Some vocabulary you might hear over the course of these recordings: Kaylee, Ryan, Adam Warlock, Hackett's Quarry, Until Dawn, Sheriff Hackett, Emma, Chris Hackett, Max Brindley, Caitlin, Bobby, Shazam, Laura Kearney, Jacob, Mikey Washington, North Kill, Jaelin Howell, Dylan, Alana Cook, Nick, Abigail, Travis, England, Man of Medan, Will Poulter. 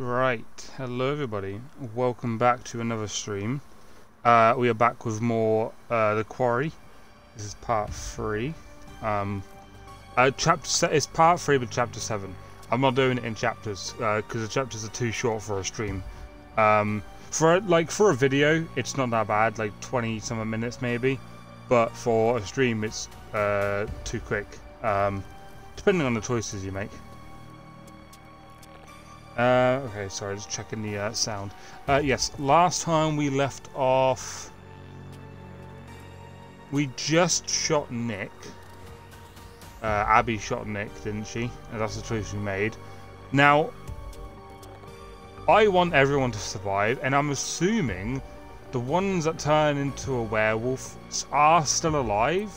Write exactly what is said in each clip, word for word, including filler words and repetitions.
Right, hello everybody, welcome back to another stream. Uh, we are back with more uh, The Quarry. This is part three. Um, uh, chapter it's part three but chapter seven. I'm not doing it in chapters because uh, the chapters are too short for a stream. Um, for like for a video, it's not that bad, like twenty some minutes maybe, but for a stream, it's uh, too quick. Um, depending on the choices you make. Uh, okay, sorry, just checking the uh, sound. Uh, yes, last time we left off, we just shot Nick. Uh, Abby shot Nick, didn't she? And that's the choice we made. Now, I want everyone to survive, and I'm assuming the ones that turn into a werewolf are still alive.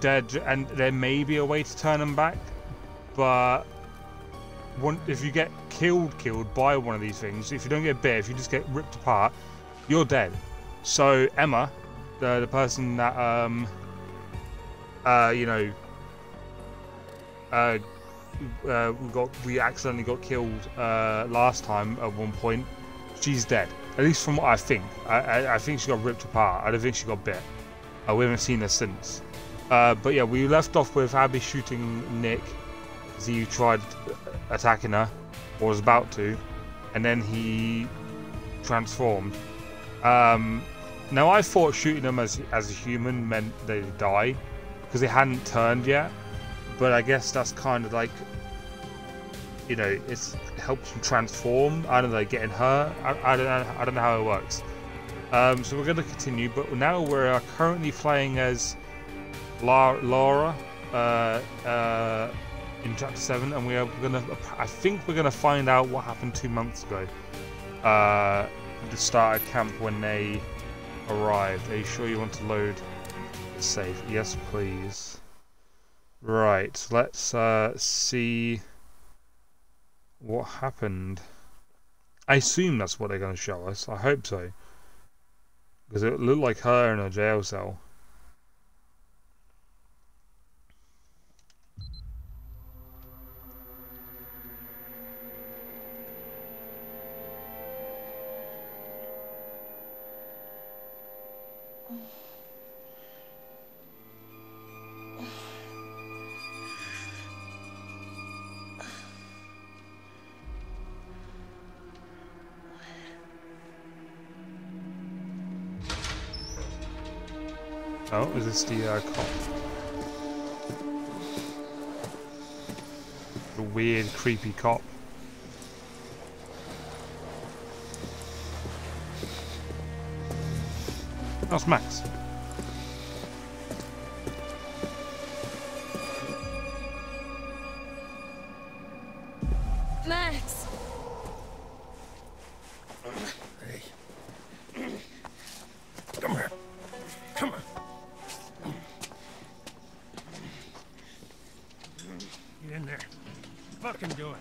They're, and there may be a way to turn them back, but One, if you get killed, killed by one of these things, if you don't get bit, if you just get ripped apart, you're dead. So Emma, the, the person that, um, uh, you know, uh, uh, we got, we accidentally got killed uh, last time at one point, she's dead. At least from what I think. I, I, I think she got ripped apart. I don't think she got bit. Uh, we haven't seen her since. Uh, but yeah, we left off with Abby shooting Nick. He tried attacking her, or was about to, and then he transformed. Um, now I thought shooting him as as a human meant they'd die, because they hadn't turned yet. But I guess that's kind of like, you know, it's, it helps them transform. I don't know, getting hurt. I, I don't know. I don't know how it works. Um, so we're going to continue, but now we're currently playing as La Laura. Uh, uh, in chapter seven, and we are gonna, I think we're gonna find out what happened two months ago. Uh, the starter camp when they arrived. Are you sure you want to load the safe? Yes, please. Right, let's uh, see what happened. I assume that's what they're gonna show us. I hope so, because it looked like her in a jail cell. Oh, is this the uh, cop? The weird, creepy cop. That's Max. Max. Hey. Come here. Come on. Get in there. Fucking do it.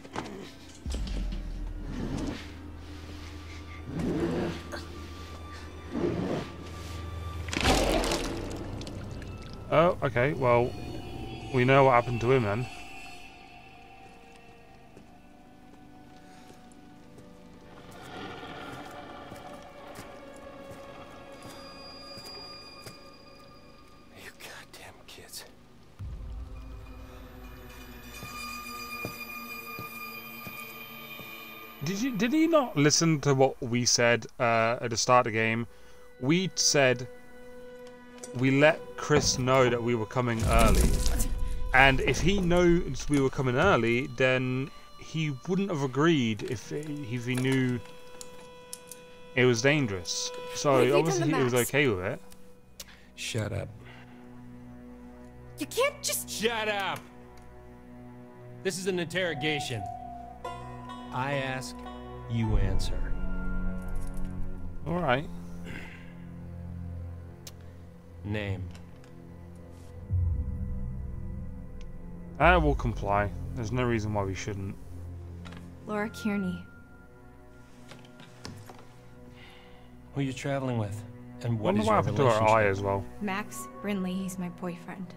Oh, okay, well, we know what happened to him then. Did he not listen to what we said uh, at the start of the game? We said we let Chris know that we were coming early, and if he knows we were coming early, then he wouldn't have agreed if if he knew it was dangerous. So obviously he was okay with it. Shut up! You can't just shut up. This is an interrogation. I ask. You answer. All right. Name. I will comply. There's no reason why we shouldn't. Laura Kearney. Who are you traveling with? And what is your relationship? I wonder what happened to our eye as well. Max Brindley, he's my boyfriend.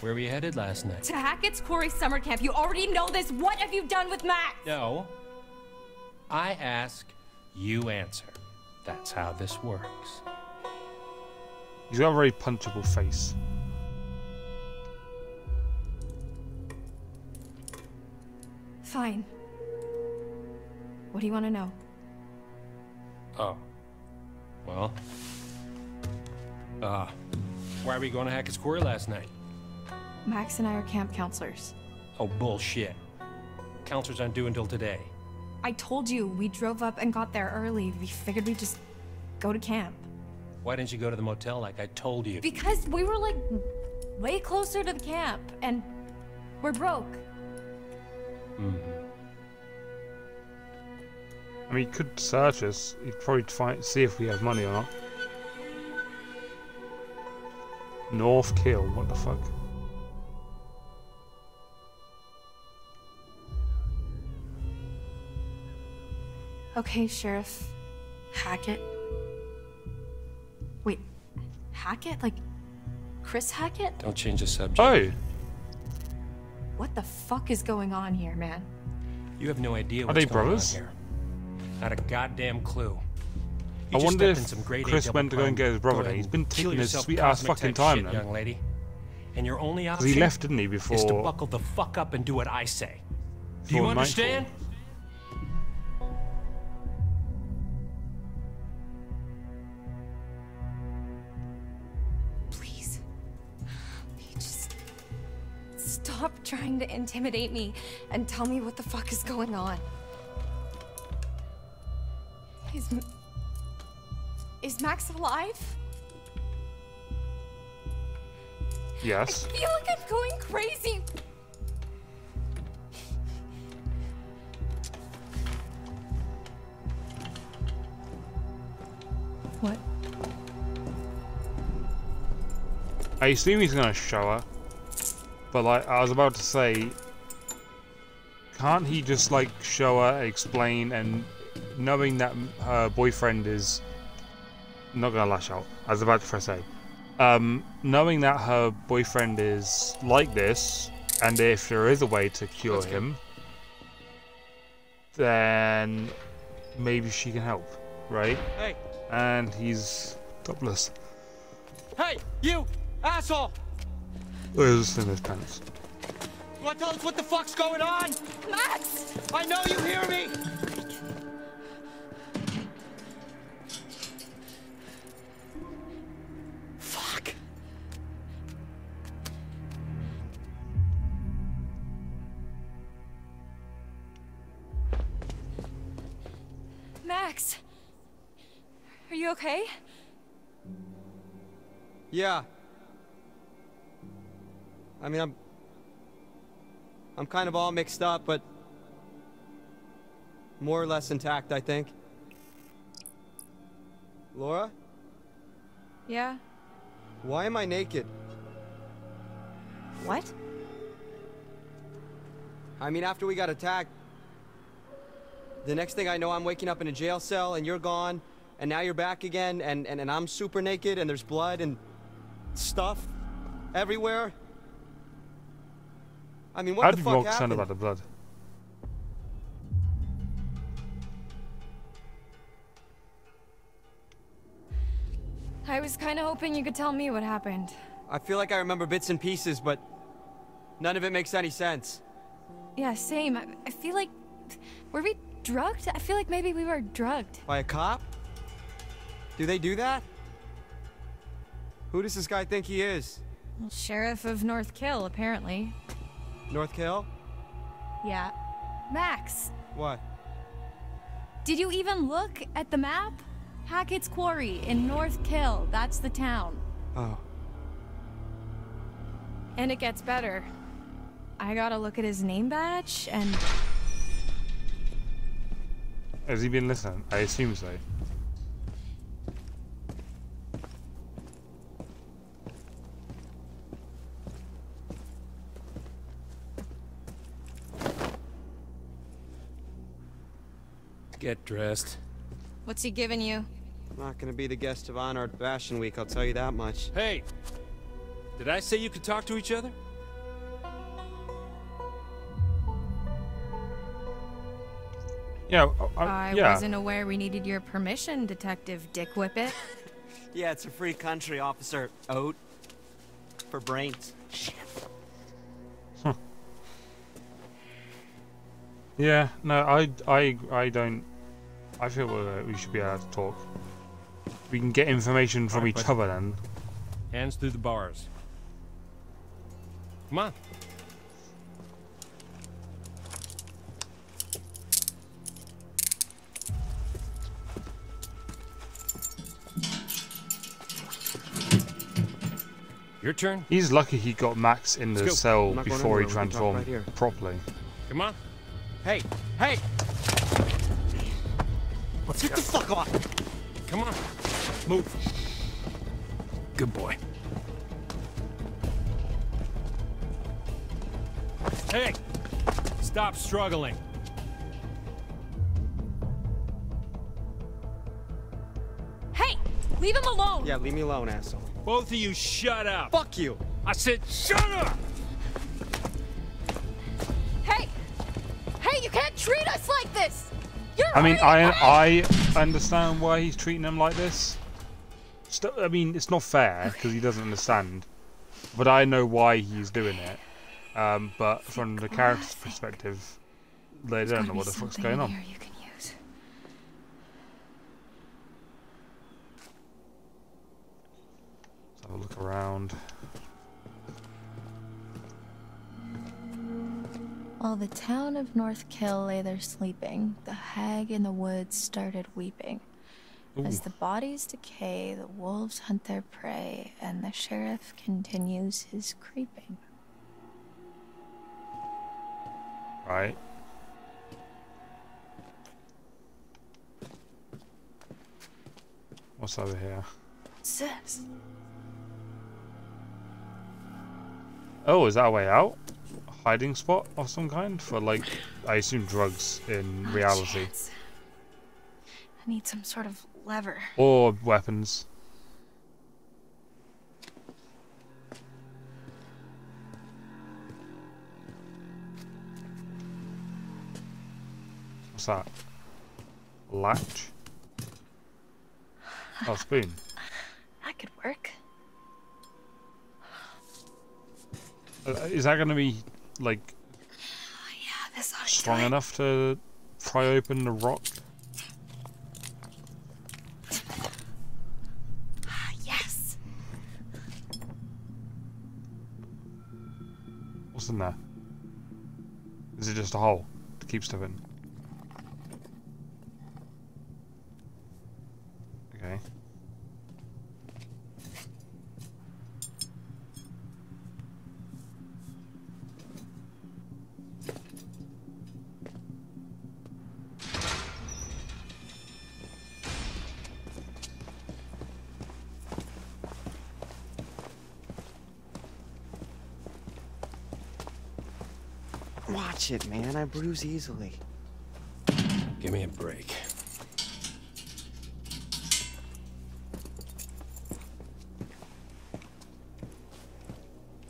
Where we headed last night? To Hackett's Quarry summer camp. You already know this. What have you done with Max? No. I ask, you answer. That's how this works. You have a very punchable face. Fine. What do you want to know? Oh. Well. Uh, why are we going to Hackett's Quarry last night? Max and I are camp counselors. Oh, bullshit. Counselors aren't due until today. I told you, we drove up and got there early. We figured we'd just go to camp. Why didn't you go to the motel like I told you? Because we were like way closer to the camp and we're broke. Mm-hmm. I mean, he could search us. He'd probably find, see if we have money or not. North Kill, what the fuck? Okay, Sheriff Hackett. Wait, Hackett? Like, Chris Hackett? Don't change the subject. Hey! What the fuck is going on here, man? You have no idea what's going brothers? on here. Not a goddamn clue. You I wonder if Chris went to go and get his brother. He's been taking his sweet ass fucking time, shit, young lady. And your only option. He left, didn't he? Before. Is to buckle the fuck up and do what I say. Do you understand? Please, you just stop trying to intimidate me and tell me what the fuck is going on. Is, is Max alive? Yes. I feel like I'm going crazy. What? I assume he's gonna show her, but like I was about to say, can't he just like show her, explain, and? Knowing that her boyfriend is not gonna lash out, I was about to press A. Um, knowing that her boyfriend is like this, and if there is a way to cure Let's him, go. then maybe she can help, right? Hey. And he's topless. Hey, you asshole! Oh, he's in his pants. You want to tell us what the fuck's going on? Max! I know you hear me. Okay? Yeah. I mean, I'm... I'm kind of all mixed up, but... more or less intact, I think. Laura? Yeah? Why am I naked? What? I mean, after we got attacked... the next thing I know, I'm waking up in a jail cell, and you're gone. And now you're back again, and, and, and I'm super naked, and there's blood and stuff everywhere. I mean, what the fuck happened? How did you sound about the blood? I was kind of hoping you could tell me what happened. I feel like I remember bits and pieces, but none of it makes any sense. Yeah, same. I, I feel like... were we drugged? I feel like maybe we were drugged. By a cop? Do they do that? Who does this guy think he is? Well, Sheriff of North Kill, apparently. North Kill? Yeah. Max! What? Did you even look at the map? Hackett's Quarry in North Kill, that's the town. Oh. And it gets better. I gotta look at his name badge and... has he been listening? I assume so. Get dressed. What's he giving you? Not gonna be the guest of honor at Fashion Week, I'll tell you that much. Hey! Did I say you could talk to each other? Yeah, I, I yeah. wasn't aware we needed your permission, Detective Dick Whippet. Yeah, it's a free country, Officer Oat. For brains. Shit. Huh. Yeah, no, I, I, I don't. I feel uh, we should be allowed to talk. We can get information from right, each other then. Hands through the bars. Come on. Your turn. He's lucky he got Max in the cell before he transformed properly. Come on. Hey, hey! Let's get the fuck off! Come on. Move. Good boy. Hey! Stop struggling. Hey! Leave him alone! Yeah, leave me alone, asshole. Both of you shut up! Fuck you! I said shut up! Hey! Hey, you can't treat us like this! You're I mean, I I understand why he's treating them like this. St I mean, it's not fair, because he doesn't understand. But I know why he's doing it. Um, but from the character's perspective, they don't know what the fuck's going on. I'll look around. While the town of North Kill lay there sleeping, the hag in the woods started weeping. Ooh. As the bodies decay, the wolves hunt their prey, and the sheriff continues his creeping. Right. What's over here? What's this? Oh, is that a way out? A hiding spot of some kind for, like, I assume drugs in oh, reality. Chance. I need some sort of lever. Or weapons. What's that? Latch? Oh, spoon. That could work. Is that going to be, like, oh, yeah, this strong enough to pry open the rock? Ah, yes! What's in there? Is it just a hole to keep stuff in? Okay. Watch it, man. I bruise easily. Give me a break.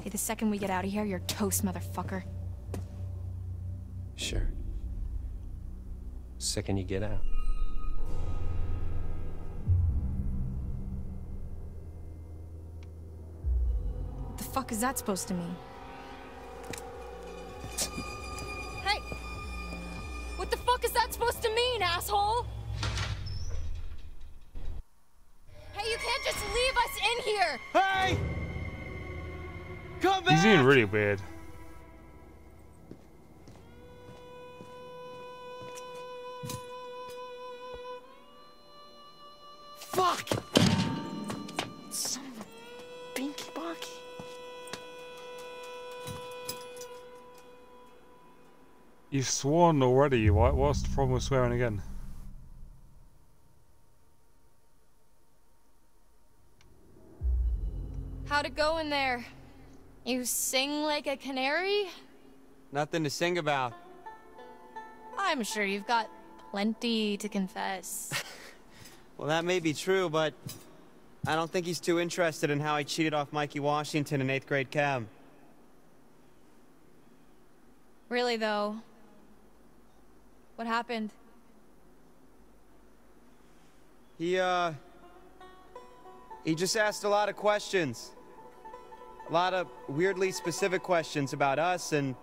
Hey, the second we get out of here, you're toast, motherfucker. Sure. Second you get out. The fuck is that supposed to mean? Asshole! Hey, you can't just leave us in here! Hey! Come back! He's being really weird. Fuck! Son of a binky bonky. You've sworn already, right? What's the problem with swearing again? How'd it go in there? You sing like a canary? Nothing to sing about. I'm sure you've got plenty to confess. Well, that may be true, but I don't think he's too interested in how I cheated off Mikey Washington in eighth grade chem. Really, though. What happened? He, uh... He just asked a lot of questions. A lot of weirdly specific questions about us and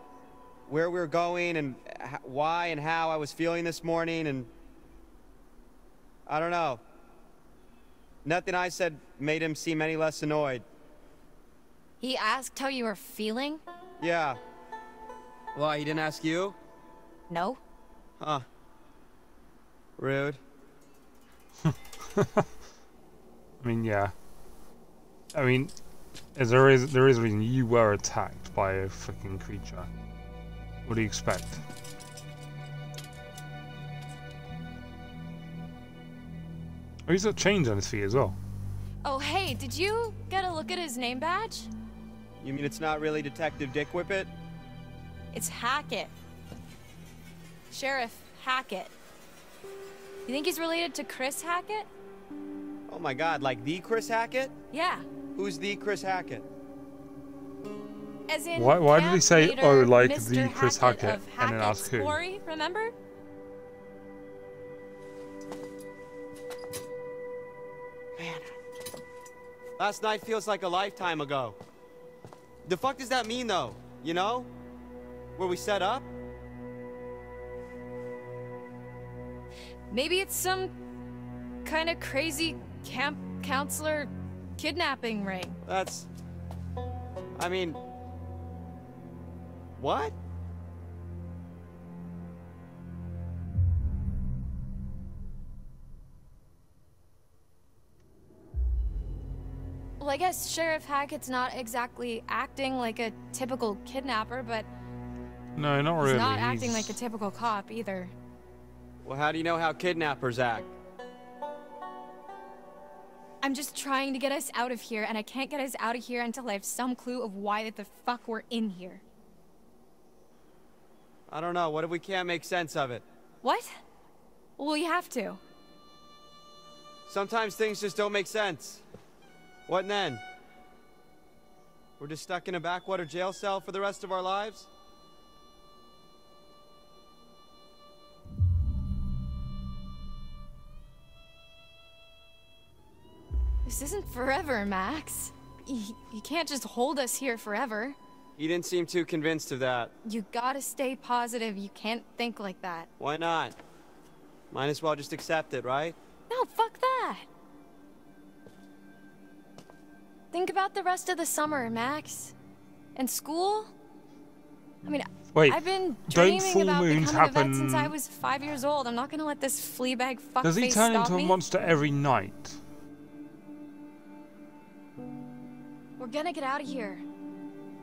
where we were going and why and how I was feeling this morning and... I don't know. Nothing I said made him seem any less annoyed. He asked how you were feeling? Yeah. Why, he didn't ask you? No. Huh. Rude. I mean, yeah. I mean, is there is there is a reason you were attacked by a freaking creature. What do you expect? Oh, he's got change on his feet as well. Oh, hey, did you get a look at his name badge? You mean it's not really Detective Dick Whippet? It's Hackett. Sheriff Hackett. You think he's related to Chris Hackett? Oh my god, like the Chris Hackett? Yeah. Who's the Chris Hackett? As in, why, why did he say, leader, oh, like Mister the Chris Hackett, Hackett of and then ask who? Quarry, remember? Man. Last night feels like a lifetime ago. The fuck does that mean, though? You know? Were we set up? Maybe it's some kind of crazy camp counselor kidnapping ring. That's... I mean... What? Well, I guess Sheriff Hackett's not exactly acting like a typical kidnapper, but... No, not really. He's not acting like a typical cop, either. Well, how do you know how kidnappers act? I'm just trying to get us out of here, and I can't get us out of here until I have some clue of why the fuck we're in here. I don't know. What if we can't make sense of it? What? Well, we have to. Sometimes things just don't make sense. What then? We're just stuck in a backwater jail cell for the rest of our lives? This isn't forever, Max. You, you can't just hold us here forever. You didn't seem too convinced of that. You gotta stay positive. You can't think like that. Why not? Might as well just accept it, right? No, fuck that. Think about the rest of the summer, Max. And school? I mean, Wait, I've been dreaming about becoming a vet since I was five years old. I'm not gonna let this fleabag fuckface stop me. Does he turn into a monster every night? We're gonna get out of here.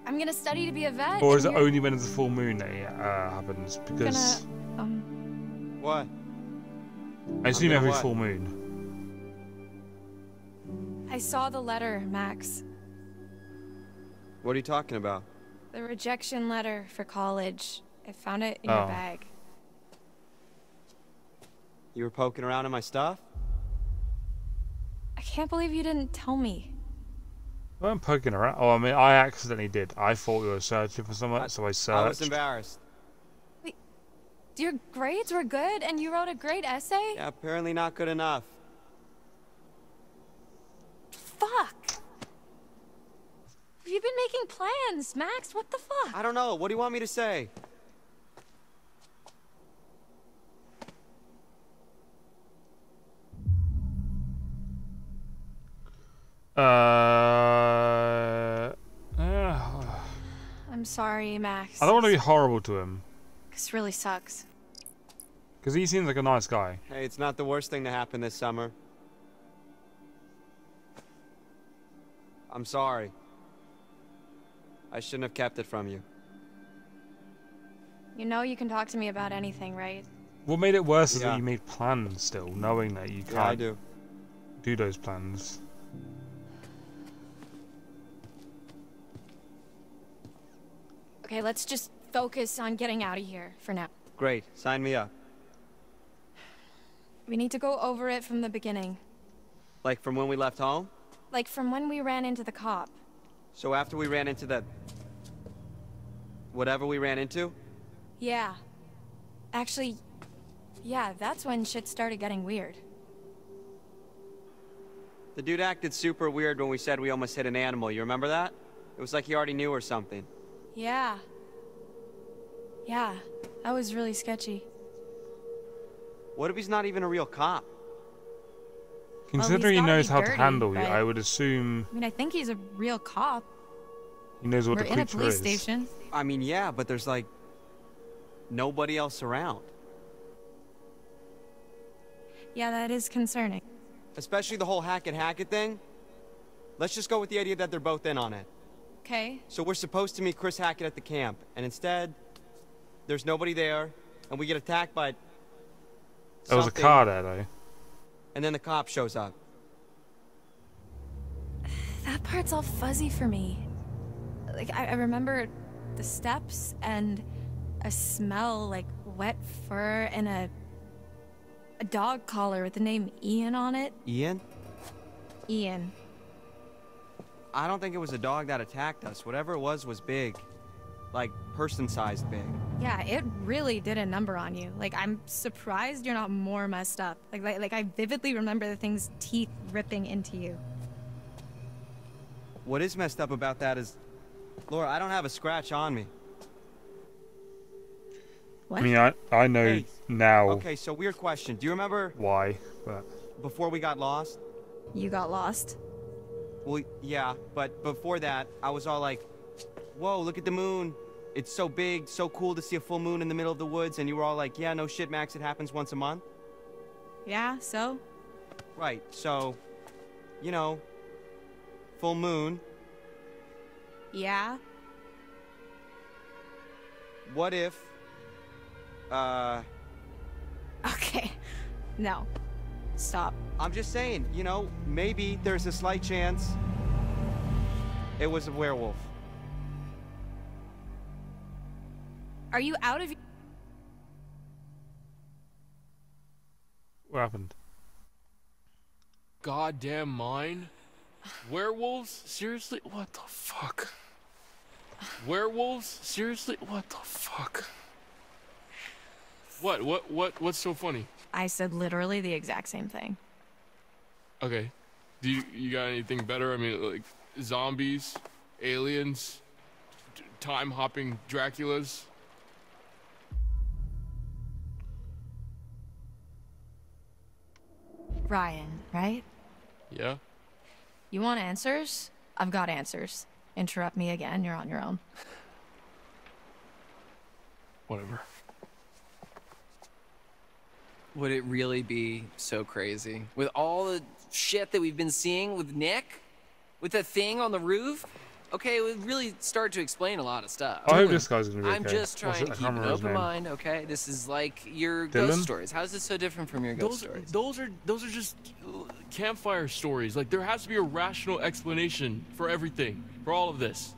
I'm gonna study to be a vet. Or is it only when it's the full moon that it uh, happens? Because... Gonna, um... What? I assume every full moon. I saw the letter, Max. What are you talking about? The rejection letter for college. I found it in oh. your bag. You were poking around in my stuff? I can't believe you didn't tell me. I wasn't poking around. Oh, I mean, I accidentally did. I thought we were searching for someone, I, so I searched. I was embarrassed. Wait, your grades were good and you wrote a great essay? Yeah, apparently not good enough. Fuck! You've been making plans, Max. What the fuck? I don't know. What do you want me to say? Uh. uh I'm sorry, Max. I don't want to be horrible to him. This really sucks. Because he seems like a nice guy. Hey, it's not the worst thing to happen this summer. I'm sorry. I shouldn't have kept it from you. You know you can talk to me about anything, right? What made it worse yeah. is that you made plans still, knowing that you can't yeah, I do. do those plans. Okay, let's just focus on getting out of here for now. Great, sign me up. We need to go over it from the beginning. Like from when we left home? Like, from when we ran into the cop. So after we ran into the... whatever we ran into? Yeah. Actually, yeah, that's when shit started getting weird. The dude acted super weird when we said we almost hit an animal. You remember that? It was like he already knew or something. Yeah. Yeah, that was really sketchy. What if he's not even a real cop? Considering well, he knows how dirty, to handle you, I would assume... I mean, I think he's a real cop. He knows what We're the creature is. We're in a police is. station. I mean, yeah, but there's like... nobody else around. Yeah, that is concerning. Especially the whole Hackett Hackett thing. Let's just go with the idea that they're both in on it. Okay. So we're supposed to meet Chris Hackett at the camp, and instead, there's nobody there, and we get attacked by... That was a car that day. And then the cop shows up. That part's all fuzzy for me. Like, I, I remember the steps and a smell like wet fur and a, a dog collar with the name Ian on it. Ian? Ian. I don't think it was a dog that attacked us. Whatever it was was big. Like, person-sized big. Yeah, it really did a number on you. Like, I'm surprised you're not more messed up. Like, like, like I vividly remember the thing's teeth ripping into you. What is messed up about that is, Laura, I don't have a scratch on me. What? I mean, I, I know hey. now. Okay, so weird question. Do you remember... why, but... before we got lost? You got lost? Well, yeah, but before that, I was all like, whoa, look at the moon. It's so big, so cool to see a full moon in the middle of the woods, and you were all like, yeah, no shit, Max, it happens once a month. Yeah, so? Right, so, you know, full moon. Yeah? What if, uh... okay, no, stop. I'm just saying, you know, maybe there's a slight chance it was a werewolf. Are you out of... What happened? Goddamn mine? Werewolves? Seriously? What the fuck? Werewolves? Seriously? What the fuck? What? What? What? What's so funny? I said literally the exact same thing. Okay. Do you, you got anything better? I mean, like, zombies? Aliens? Time-hopping Draculas? Ryan, right? Yeah. You want answers? I've got answers. Interrupt me again, you're on your own. Whatever. Would it really be so crazy? With all the shit that we've been seeing with Nick? With the thing on the roof? Okay, it would really start to explain a lot of stuff. I hope this guy's gonna be okay. I'm just trying to keep an open mind, okay? This is like your ghost stories. How is this so different from your ghost stories? Those are those are just campfire stories. Like, there has to be a rational explanation for everything, for all of this.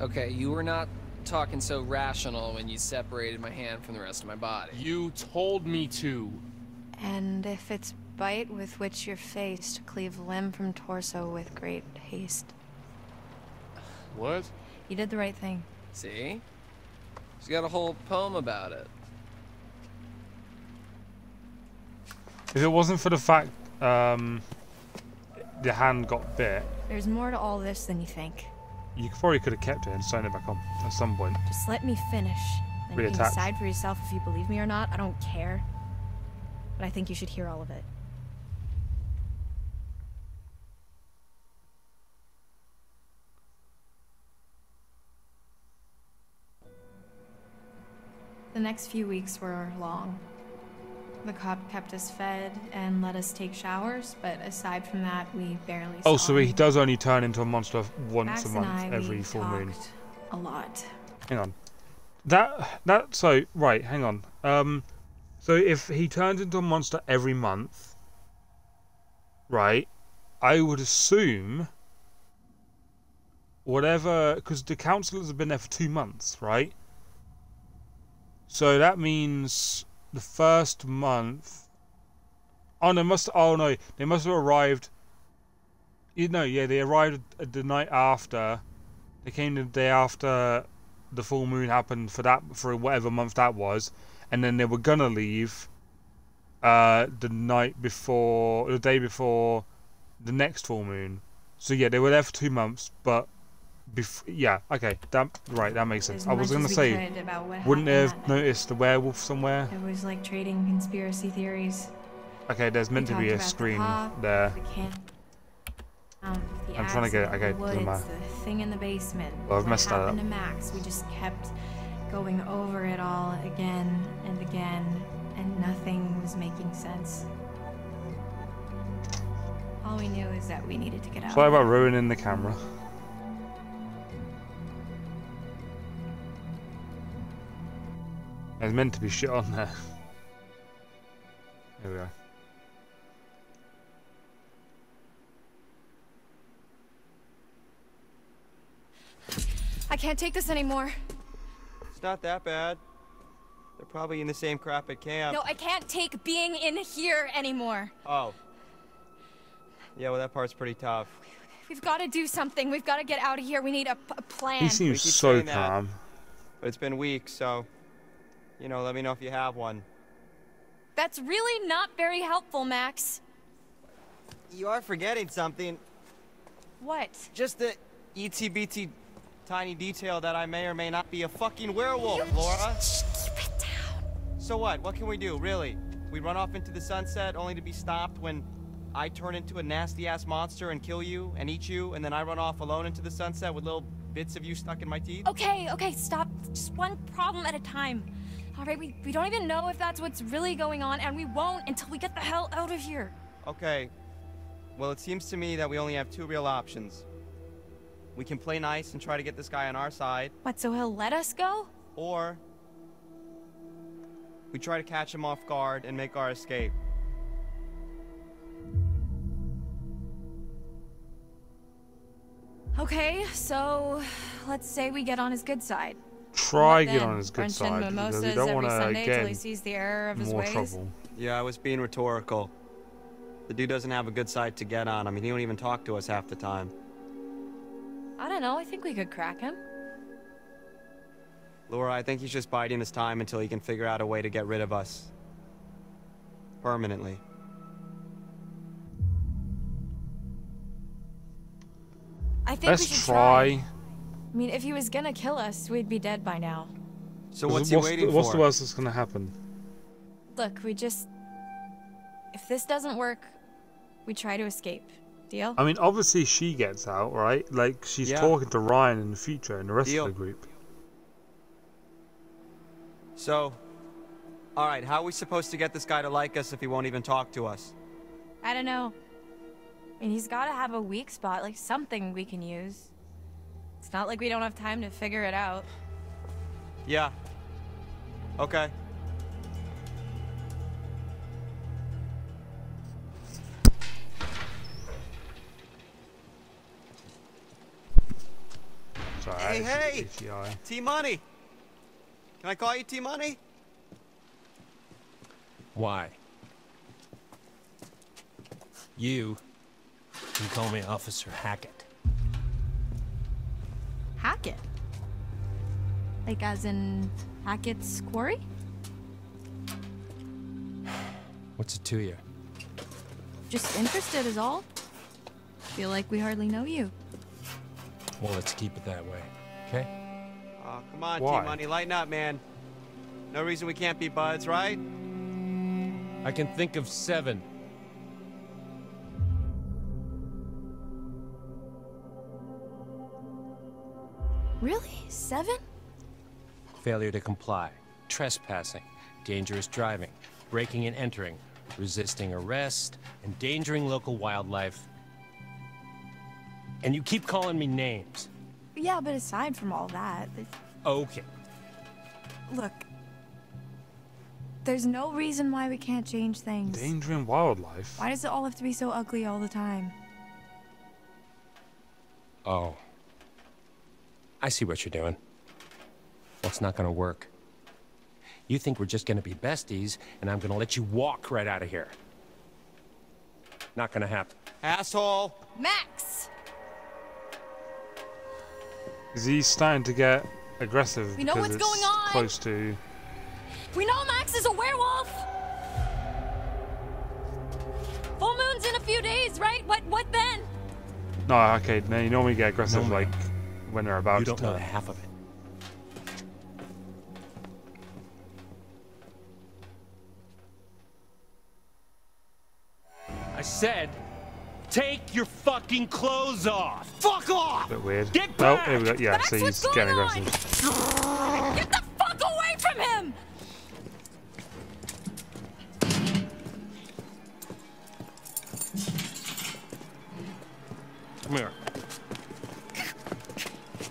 Okay, you were not talking so rational when you separated my hand from the rest of my body. You told me to. And if it's bite with which you're faced, cleave limb from torso with great haste. What? You did the right thing. See? She's got a whole poem about it. If it wasn't for the fact um, the hand got bit... There's more to all this than you think. You probably could have kept it and signed it back on at some point. Just let me finish. Then you can decide for yourself if you believe me or not. I don't care. But I think you should hear all of it. The next few weeks were long. The cop kept us fed and let us take showers, but aside from that, we barely saw. Oh, so he does only turn into a monster once a month, every full moon. A lot. Hang on. That that so right. Hang on. Um, so if he turns into a monster every month, right? I would assume whatever, because the councillors have been there for two months, right? So that means the first month. Oh no, must oh no, they must have arrived. You know, yeah, they arrived the night after. They came the day after the full moon happened for that for whatever month that was, and then they were gonna leave, uh, the night before, the day before the next full moon. So yeah, they were there for two months, but bef yeah, okay, that right, that makes sense. As I was gonna say, wouldn't they have noticed the werewolf somewhere? It was like trading conspiracy theories. Okay, there's meant we to be a screen the there. Um, the I'm trying to get. Okay, woods, my... the thing in the basement. Well, I've what messed that up. To Max, we just kept going over it all again and again, and nothing was making sense. All we knew is that we needed to get out. Sorry about ruining the camera. There's meant to be shit on there. Here we are. I can't take this anymore. It's not that bad. They're probably in the same crap at camp. No, I can't take being in here anymore. Oh. Yeah, well, that part's pretty tough. We've got to do something. We've got to get out of here. We need a, a plan. He seems so calm. That, but it's been weeks, so, you know, let me know if you have one. That's really not very helpful, Max. You are forgetting something. What? Just the E T B T... tiny detail that I may or may not be a fucking werewolf, you Laura. Just keep it down. So what? What can we do, really? We run off into the sunset only to be stopped when I turn into a nasty-ass monster and kill you and eat you, and then I run off alone into the sunset with little bits of you stuck in my teeth? Okay, okay, stop. Just one problem at a time. All right, we, we don't even know if that's what's really going on, and we won't until we get the hell out of here. Okay. Well, it seems to me that we only have two real options. We can play nice and try to get this guy on our side. What, so he'll let us go? Or we try to catch him off guard and make our escape. Okay, so let's say we get on his good side. Try get on his good side. Because we don't want to get more trouble. Yeah, I was being rhetorical. The dude doesn't have a good side to get on. I mean, he won't even talk to us half the time. I don't know, I think we could crack him. Laura, I think he's just biding his time until he can figure out a way to get rid of us. Permanently. I think Let's we should try. try. I mean, if he was gonna kill us, we'd be dead by now. So what's he what's waiting the, for? What's the worst that's gonna happen? Look, we just... if this doesn't work, we try to escape. Deal? I mean, obviously she gets out, right? Like, she's yeah. talking to Ryan in the future and the rest Deal. of the group. So, all right, how are we supposed to get this guy to like us if he won't even talk to us? I don't know. I mean, he's got to have a weak spot, like something we can use. It's not like we don't have time to figure it out. Yeah. Okay. Hey, hey! T-Money! Can I call you T-Money? Why? You can call me Officer Hackett. Hackett? Like as in Hackett's Quarry? What's it to you? Just interested is all. Feel like we hardly know you. Well, let's keep it that way, okay? Oh, come on, T-Money, lighten up, man. No reason we can't be buds, right? I can think of seven. Really? Seven? Failure to comply, trespassing, dangerous driving, breaking and entering, resisting arrest, endangering local wildlife. And you keep calling me names. Yeah, but aside from all that... Okay. Look. There's no reason why we can't change things. Endangering wildlife? Why does it all have to be so ugly all the time? Oh. I see what you're doing. Well, it's not gonna work. You think we're just gonna be besties, and I'm gonna let you walk right out of here. Not gonna happen. Asshole! Max! He's starting to get aggressive. We know what's going on. Close to. We know Max is a werewolf. is, right? What what then? No, okay, now you normally get aggressive no, like when they're about to. You don't know half of it. I said, take your fucking clothes off! Fuck off! A bit weird. Get back! Oh, yeah, That's so he's getting aggressive. On. Get the fuck away from him! Come here.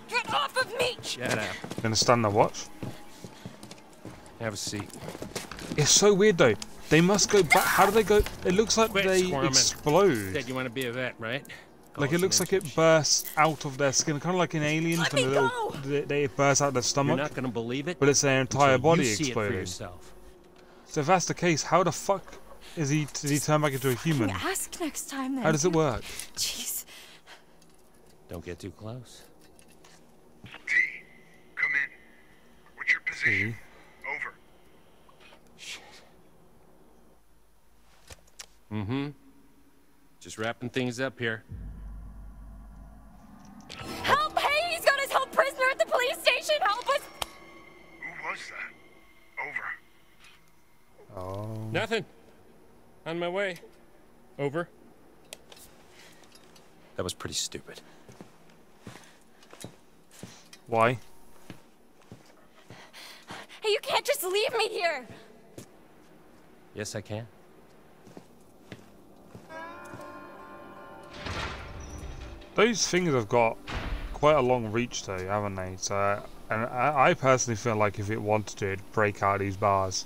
Get off of me! Shut up. Gonna stand the watch? Have a seat. It's so weird though. They must go back. How do they go? It looks like Quit they squirming. explode. Said you want to be a vet, right? Like it looks like it bursts out of their skin, kind of like an alien. Let from the little, they burst out of their stomach. You're not gonna believe it. But it's their entire body exploding. So if that's the case, how the fuck is he? Did he turn back into a human? Ask next time. Then. How does it work? Jeez. Don't get too close. D, come in. What's your position? D. Mm-hmm. Just wrapping things up here. Help! Hey, he's got his whole prisoner at the police station! Help us! Who was that? Over. Oh. Nothing. On my way. Over. That was pretty stupid. Why? Hey, you can't just leave me here! Yes, I can. Those things have got quite a long reach though, haven't they? So, and I personally feel like if it wanted to, it'd break out these bars.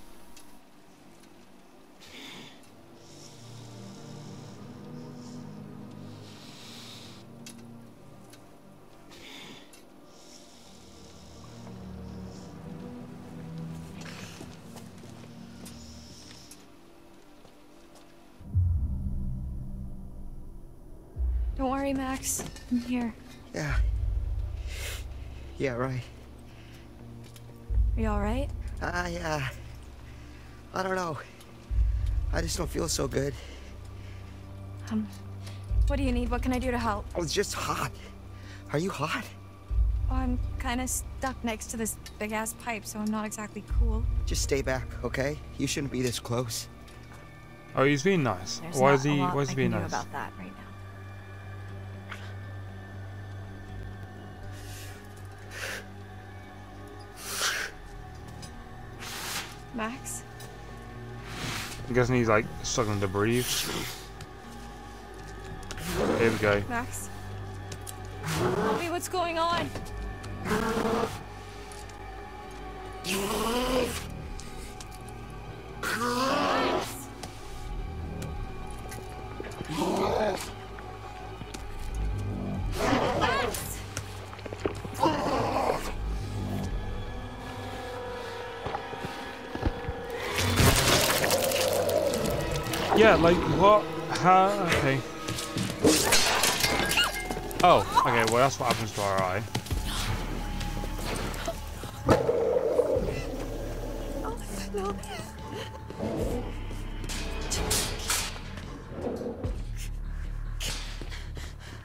Don't worry, Max. I'm here. Yeah. Yeah, right. Are you alright? Ah, uh, yeah. I don't know. I just don't feel so good. Um, what do you need? What can I do to help? I was just hot. Are you hot? Oh, I'm kind of stuck next to this big-ass pipe, so I'm not exactly cool. Just stay back, okay? You shouldn't be this close. Oh, he's being nice. There's why is he? Why is he being nice? About that right now. Max? I'm guessing he's like struggling to breathe. Here we go. Max? Tell me what's going on. Max! Yeah, like what? How? Okay. Oh, okay. Well, that's what happens to our eye. Oh, no.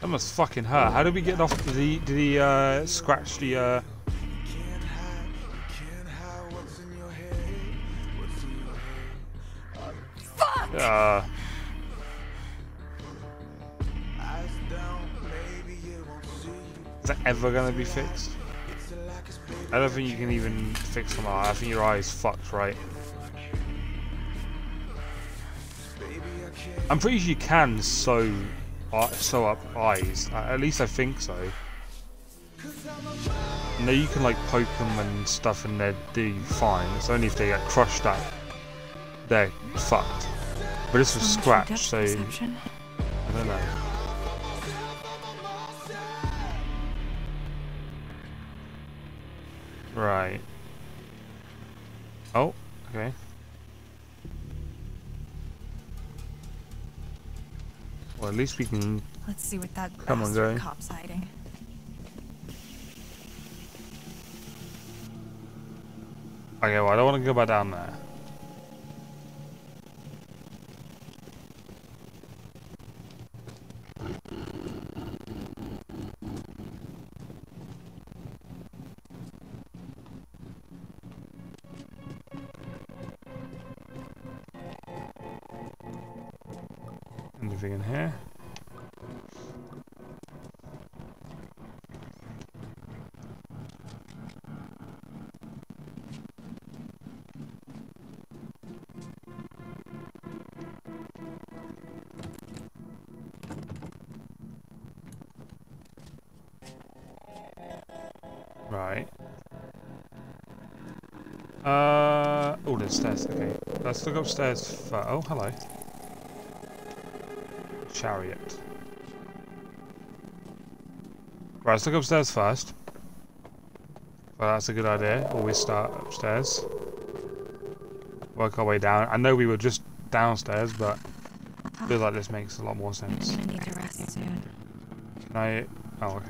That must fucking hurt. How did we get off? Did he? Did he uh, scratch the? Uh... Uh. Is that ever gonna be fixed? I don't think you can even fix from eye. I think your eye is fucked, right? I'm pretty sure you can sew, uh, sew up eyes. Uh, at least I think so. No, you can like poke them and stuff, and they're do fine. It's only if they get crushed up, they're fucked. But this was scratch, so I don't know. Right. Oh, okay. Well, at least we can. Let's see what that come on, go. Cop's hiding. Okay, well, I don't want to go back down there. Anything in here? Right. Uh, oh, there's stairs. Okay. Let's look upstairs for... Oh, hello. Chariot. Right, let's look upstairs first. Well, that's a good idea. Always start upstairs. Work our way down. I know we were just downstairs, but I feel like this makes a lot more sense. I'm gonna need to rest soon. Can I... Oh, okay.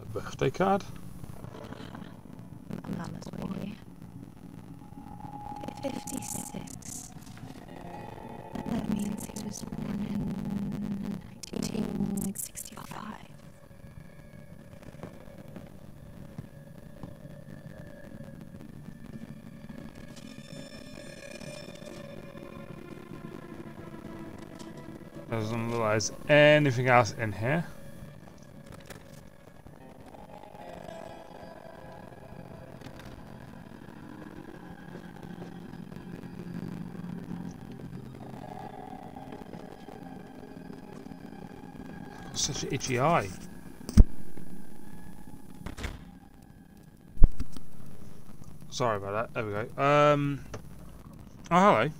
A birthday card? fifty-six. That means he was born in nineteen sixty-five. Doesn't realize anything else in here. Such an itchy eye. Sorry about that. There we go. Um. Oh, hello.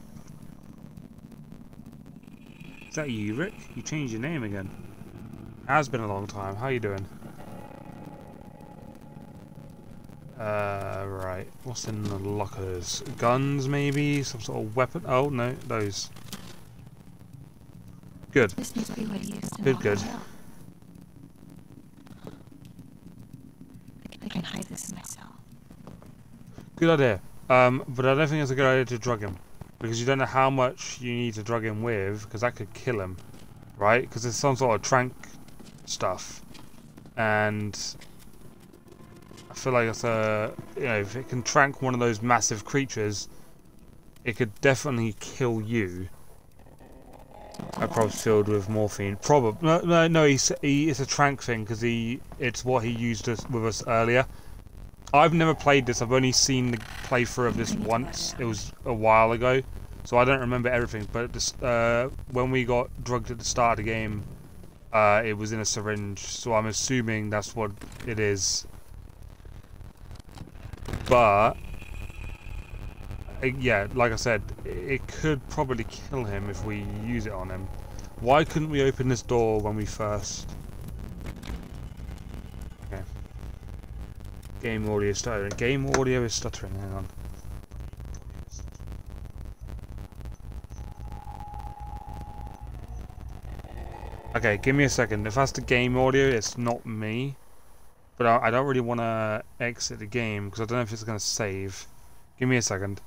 Is that you, Rick? You changed your name again. It has been a long time. How are you doing? Uh, right. What's in the lockers? Guns, maybe? Some sort of weapon? Oh, no. Those. Good. This needs to be what he used to. Good, good. I can hide this in my cell. Good idea. Um, but I don't think it's a good idea to drug him. Because you don't know how much you need to drug him with, because that could kill him. Right? Because it's some sort of trank stuff. And I feel like it's a... You know, if it can trank one of those massive creatures, it could definitely kill you. I probably filled with morphine. Probably no, no, no. He's he. It's a trank thing because he. It's what he used us, with us earlier. I've never played this. I've only seen the playthrough of this once. It was a while ago, so I don't remember everything. But this, uh, when we got drugged at the start of the game, uh, it was in a syringe. So I'm assuming that's what it is. But. Yeah, like I said, it could probably kill him if we use it on him. Why couldn't we open this door when we first... Okay. Game audio is stuttering. Game audio is stuttering, hang on. Okay, give me a second. If that's the game audio, it's not me. But I, I don't really want to exit the game, because I don't know if it's going to save. Give me a second.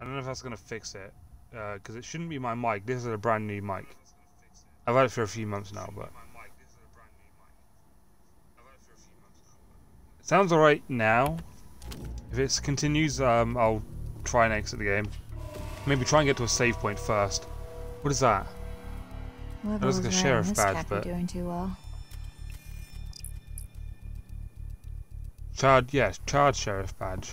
I don't know if that's going to fix it, because uh, it shouldn't be my mic. This is a brand new mic. I've had it for a few months now, but... It sounds alright now. If it continues, um, I'll try and exit the game. Maybe try and get to a save point first. What is that? That looks like a sheriff badge, but... Doing too well. Charge, yes, charge sheriff badge.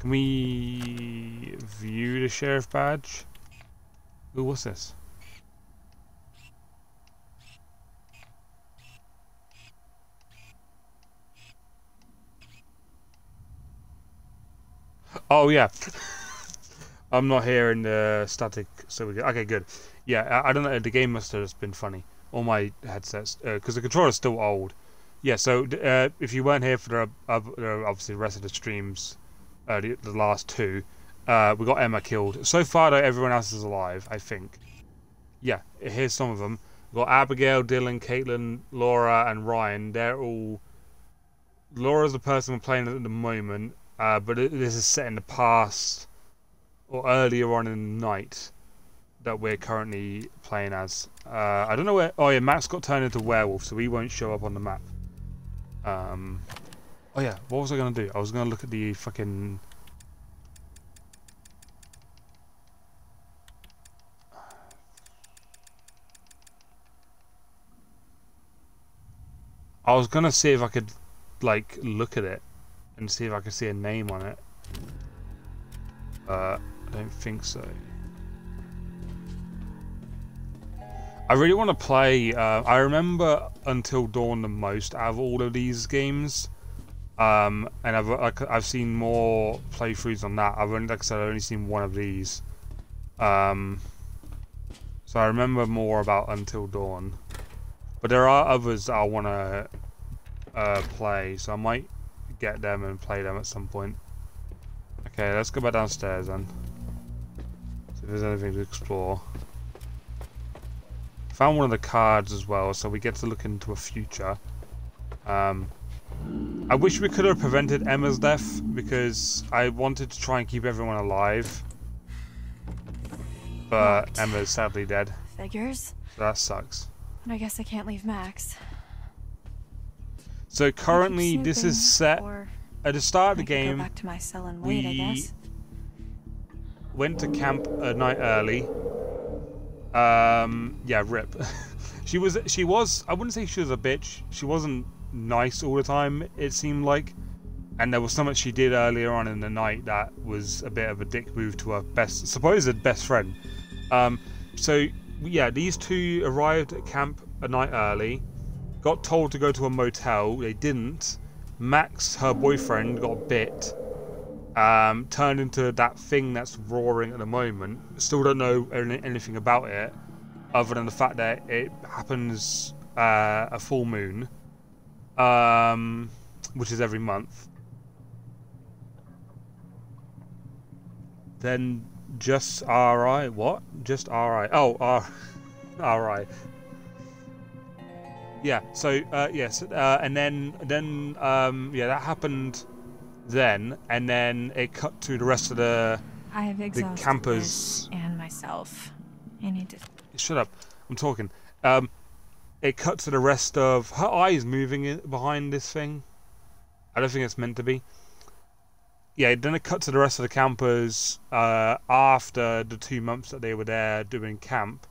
Can we view the sheriff badge? Ooh, what's this? Oh yeah, I'm not hearing the static, so we go. Okay, good. Yeah, I, I don't know. The game must have just been funny. All my headsets, because uh, the controller's still old. Yeah, so uh, if you weren't here for the uh, obviously the rest of the streams. Uh, the, the last two, uh, we got Emma killed. So far, though, everyone else is alive, I think. Yeah, here's some of them. We've got Abigail, Dylan, Caitlin, Laura, and Ryan. They're all... Laura's the person we're playing at the moment, uh, but it, this is set in the past. or earlier on in the night that we're currently playing as. Uh, I don't know where... Oh yeah, Max got turned into werewolf, so he won't show up on the map. Um, oh yeah, what was I going to do? I was going to look at the fucking... I was going to see if I could, like, look at it and see if I could see a name on it. Uh, I don't think so. I really want to play... Uh, I remember Until Dawn the most out of all of these games. Um, and I've I've seen more playthroughs on that. I've only, like I said, I've only seen one of these. Um, so I remember more about Until Dawn. But there are others that I want to uh, play, so I might get them and play them at some point. Okay, let's go back downstairs then. See if there's anything to explore. Found one of the cards as well, so we get to look into a future. Um, I wish we could have prevented Emma's death, because I wanted to try and keep everyone alive. But Emma is sadly dead. Figures. So that sucks. And I guess I can't leave Max. So currently this is set at the start of the game. Back to my cell and wait, I guess. Went to camp a night early. Um yeah, rip. she was she was I wouldn't say she was a bitch. She wasn't nice all the time, it seemed like. And there was something she did earlier on in the night that was a bit of a dick move to her best supposed best friend. Um so yeah, these two arrived at camp a night early, got told to go to a motel, they didn't. Max, her boyfriend, got bit, um, turned into that thing that's roaring at the moment. Still don't know anything about it, other than the fact that it happens uh, a full moon, um, which is every month. Then... Just R I, what? Just R I. Oh, R I. Yeah, so, uh, yes, uh, and then, then, um, yeah, that happened then, and then it cut to the rest of the, I have exhausted the campers. And myself. I need to... Shut up, I'm talking. Um, it cut to the rest of... Her eyes moving behind this thing. I don't think it's meant to be. Yeah, then it cut to the rest of the campers uh, after the two months that they were there doing camp.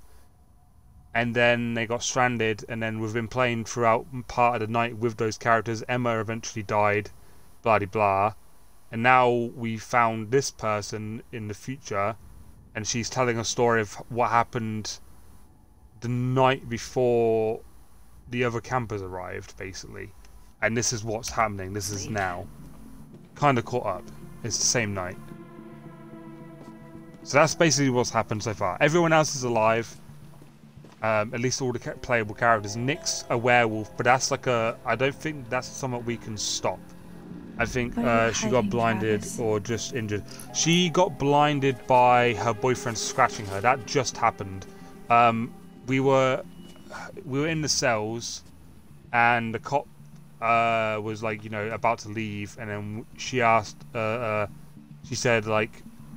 And then they got stranded, and then we've been playing throughout part of the night with those characters. Emma eventually died, blah-de-blah. And now we found this person in the future, and she's telling a story of what happened the night before the other campers arrived, basically. And this is what's happening. This is now. Kind of caught up. It's the same night. So that's basically what's happened so far. Everyone else is alive. Um, at least all the playable characters. Nick's a werewolf, but that's like a... I don't think that's something we can stop. I think uh, she got blinded Travis. or just injured. She got blinded by her boyfriend scratching her. That just happened. Um, we were... We were in the cells, and the cop... Uh, was like, you know, about to leave, and then she asked, uh, uh, she said like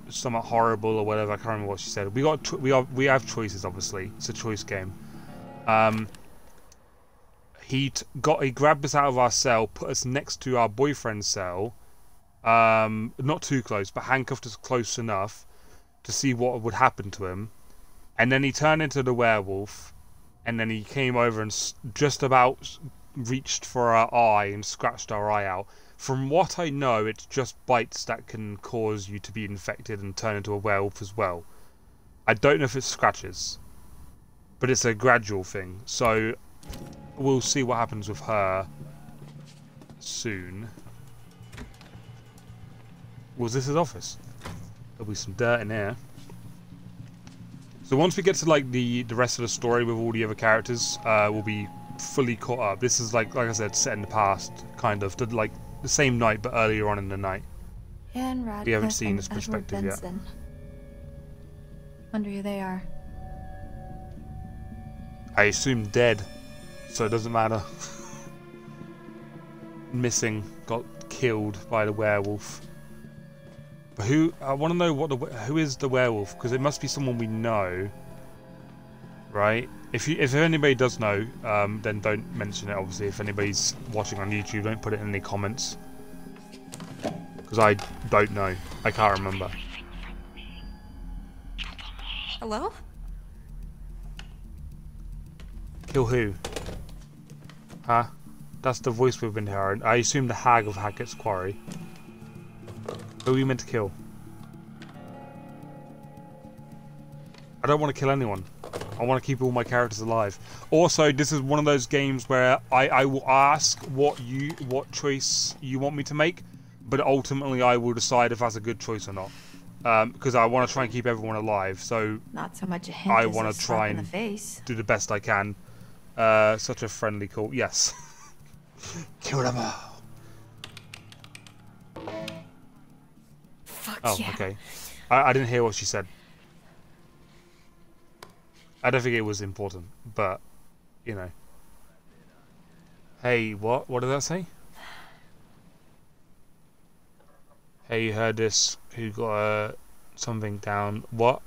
something horrible or whatever. I can't remember what she said. We got, we are, we have choices, obviously. It's a choice game. Um, he t got, he grabbed us out of our cell, put us next to our boyfriend's cell, um, not too close, but handcuffed us close enough to see what would happen to him, and then he turned into the werewolf, and then he came over and s just about. reached for our eye and scratched our eye out. From what I know, it's just bites that can cause you to be infected and turn into a werewolf as well. I don't know if it scratches, but it's a gradual thing, so we'll see what happens with her soon. Was this his office? There'll be some dirt in here. So once we get to like the the rest of the story with all the other characters, uh, we'll be fully caught up. This is like like I said, set in the past, kind of the, like the same night but earlier on in the night. We haven't seen this perspective yet. Wonder who they are. I assume dead, so it doesn't matter. Missing, got killed by the werewolf. But who? I want to know what the who is the werewolf, because it must be someone we know, right? If you if anybody does know, um, then don't mention it. Obviously, if anybody's watching on YouTube, don't put it in the comments, because I don't know. I can't remember. Hello? Kill who? Huh? That's the voice we've been hearing. I assume the hag of Hackett's Quarry. Who are you meant to kill? I don't want to kill anyone. I want to keep all my characters alive. Also, this is one of those games where I, I will ask what you what choice you want me to make, but ultimately I will decide if that's a good choice or not. Um, because I want to try and keep everyone alive, so not so much a hint I want to try and face. do the best I can. Uh, such a friendly call. Yes. Kill them all. Fuck oh, yeah. okay. I, I didn't hear what she said. I don't think it was important, but, you know. Hey, what? What did that say? Hey, you heard this. Who got uh, something down? What?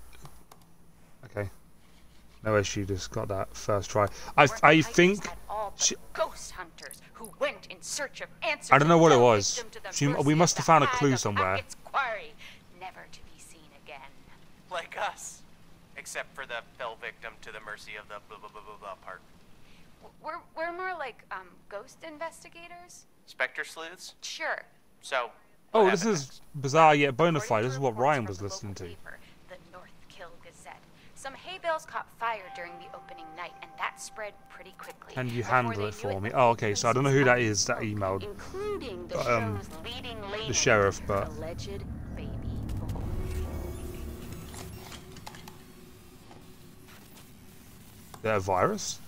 Okay. No issue, just got that first try. I, I think... She, ghost hunters who went in search of answers. I don't know what it was. She, we must have found a clue somewhere. Quarry, never to be seen again. Like us, except for the fell victim to the mercy of the blah blah blah blah blah part. We're we're more like um ghost investigators, specter sleuths. Sure. So. Oh, this is next? Bizarre yet bona fide. This is what Ryan was listening to. Paper, the North Kill Gazette. Some hay bales caught fire during the opening night, and that spread pretty quickly. Can you handle it for me? Oh, okay, so I don't know who that is that emailed. Including the um, the sheriff, but... alleged baby. Is that a virus?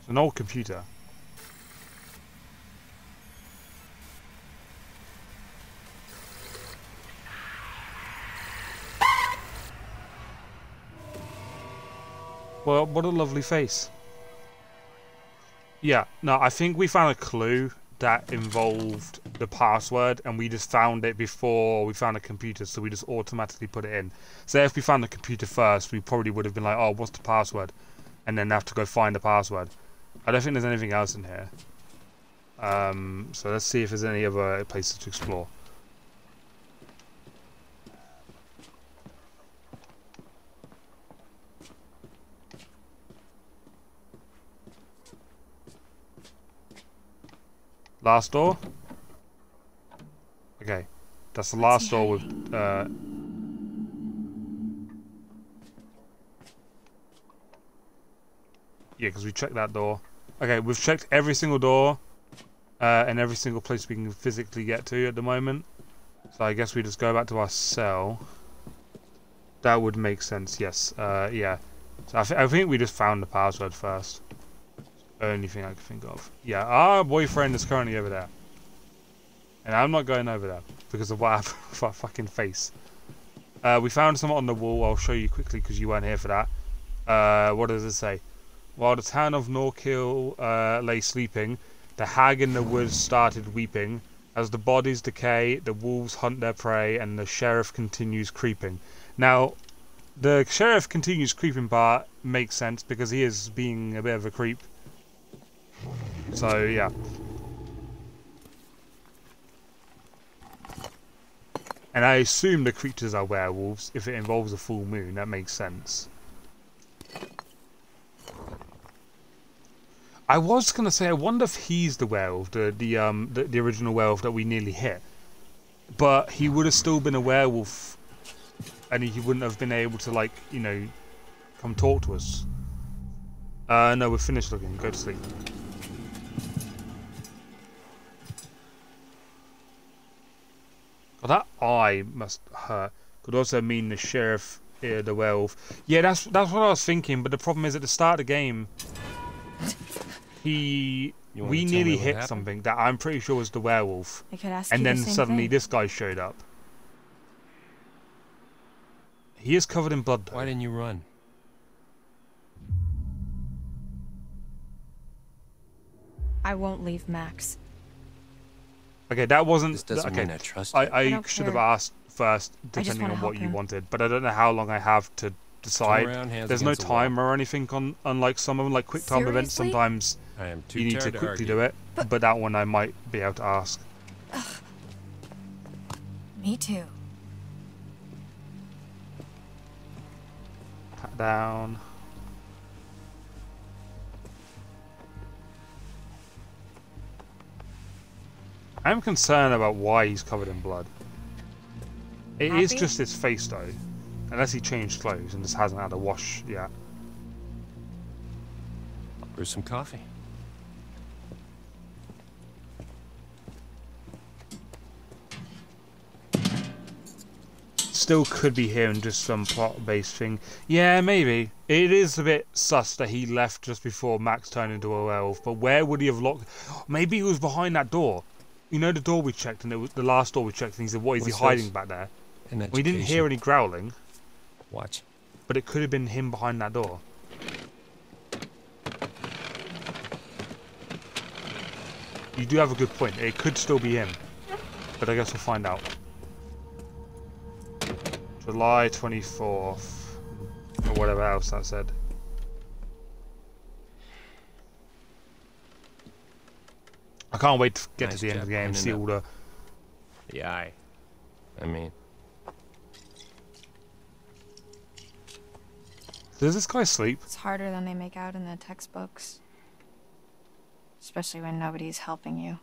It's an old computer. Well, what a lovely face. Yeah, no, I think we found a clue that involved the password, and we just found it before we found a computer, so we just automatically put it in. So if we found the computer first, we probably would have been like, oh, what's the password? And then have to go find the password. I don't think there's anything else in here. Um, so let's see if there's any other places to explore. Last door? Okay. That's the last door with uh yeah, because we checked that door. Okay, we've checked every single door uh and every single place we can physically get to at the moment. So I guess we just go back to our cell. That would make sense, yes. Uh yeah. So I, th I think we just found the password first. Only thing I could think of. Yeah, our boyfriend is currently over there. And I'm not going over there because of what happened with our fucking face. Uh, we found something on the wall. I'll show you quickly because you weren't here for that. Uh, what does it say? While the town of North Kill uh, lay sleeping, the hag in the woods started weeping. As the bodies decay, the wolves hunt their prey, and the sheriff continues creeping. Now, the sheriff continues creeping part makes sense because he is being a bit of a creep. So, yeah. And I assume the creatures are werewolves. If it involves a full moon, that makes sense. I was going to say, I wonder if he's the werewolf, the, the, um, the, the original werewolf that we nearly hit. But he would have still been a werewolf. And he wouldn't have been able to, like, you know, come talk to us. Uh, no, we're finished looking. Go to sleep. Well, that eye must hurt. Could also mean the sheriff, uh, the werewolf. Yeah, that's that's what I was thinking. But the problem is, at the start of the game, he we nearly hit happened? something that I'm pretty sure was the werewolf, I could ask and you then the same suddenly thing. This guy showed up. He is covered in blood. Though. Why didn't you run? I won't leave Max. Okay, that wasn't... This doesn't okay. mean I trust you. I, I, I should care. have asked first, depending on what him. you wanted, but I don't know how long I have to decide. Around, There's no time the or anything, on, unlike some of them, like quick time Seriously? events, sometimes I am too you need to quickly to do it, but, but that one I might be able to ask. Ugh. Me too. Pat down. I'm concerned about why he's covered in blood. It Happy? is just his face, though. Unless he changed clothes and just hasn't had a wash yet. Brew some coffee. Still could be here and just some plot-based thing. Yeah, maybe. It is a bit sus that he left just before Max turned into a werewolf, but where would he have locked... Maybe he was behind that door. You know the door we checked, and it was the last door we checked, and he said, what is What's he hiding this? back there? Well, we didn't hear any growling. Watch. But it could have been him behind that door. You do have a good point. It could still be him. But I guess we'll find out. July twenty-fourth. Or whatever else that said. I can't wait to get nice to the end of the game and see all the... The eye. I mean... Does this guy sleep? It's harder than they make out in the textbooks. Especially when nobody's helping you.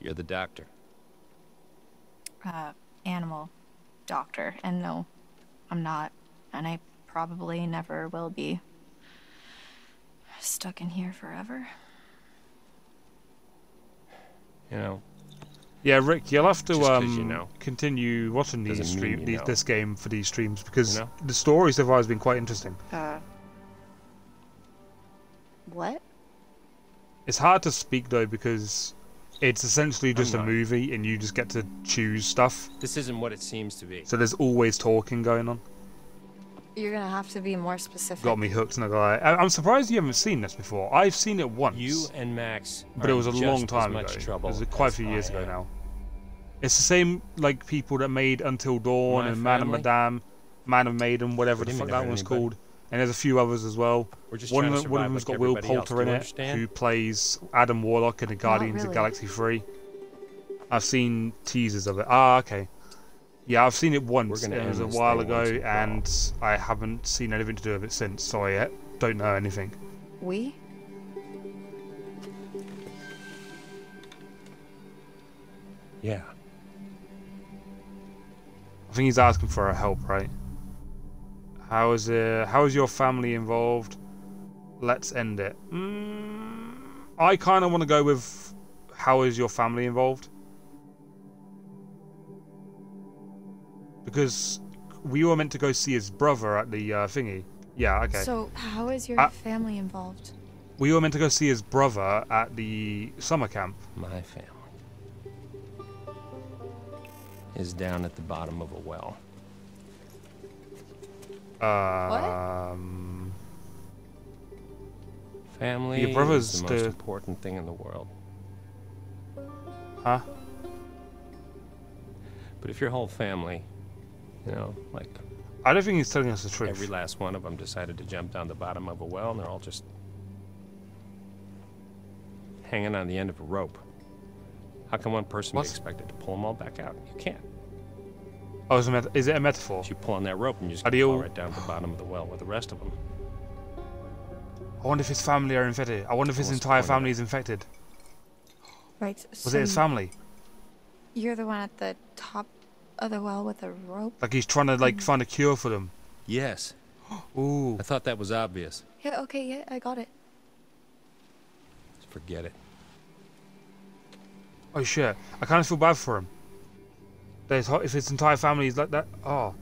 You're the doctor. Uh, animal doctor. And no, I'm not. And I probably never will be. Stuck in here forever. You know. Yeah, Rick, you'll have to um, you know, continue watching these stream, these, this game for these streams, because you know? the story so far has been quite interesting. Uh, what? It's hard to speak, though, because it's essentially just a movie and you just get to choose stuff. This isn't what it seems to be. So there's always talking going on. You're going to have to be more specific. Got me hooked in a guy. I'm surprised you haven't seen this before. I've seen it once. You and Max. But it was a long time ago. It was quite a few years ago now. It's the same like people that made Until Dawn and Man of Medan, Man of Medan, whatever the fuck that one's called. And there's a few others as well. One of them's got Will Poulter in it, who plays Adam Warlock in the Guardians of Galaxy three. I've seen teasers of it. Ah, okay. Yeah, I've seen it once. It was a while ago, and I haven't seen anything to do with it since, so I don't know anything. We? Yeah. I think he's asking for our help, right? How is uh, how is your family involved? Let's end it. Mm, I kind of want to go with how is your family involved? Because we were meant to go see his brother at the uh, thingy. Yeah, okay. So, how is your uh, family involved? We were meant to go see his brother at the summer camp. My family is down at the bottom of a well. Um, what? Family your brother's is the most the... important thing in the world. Huh? But if your whole family... You know, like... I don't think he's telling us the truth. Every last one of them decided to jump down the bottom of a well, and they're all just... hanging on the end of a rope. How can one person what? be expected to pull them all back out? You can't. Oh, is it, is it a metaphor? You pull on that rope and you just fall all... right down to the bottom of the well with the rest of them. I wonder if his family are infected. I wonder if his Almost entire family is infected. Right. So Was it his family? You're the one at the top... of the well with a rope. Like he's trying to like find a cure for them. Yes. Ooh. I thought that was obvious. Yeah, okay, yeah, I got it. Just forget it. Oh shit. I kind of feel bad for him. There's, if his entire family is like that, oh,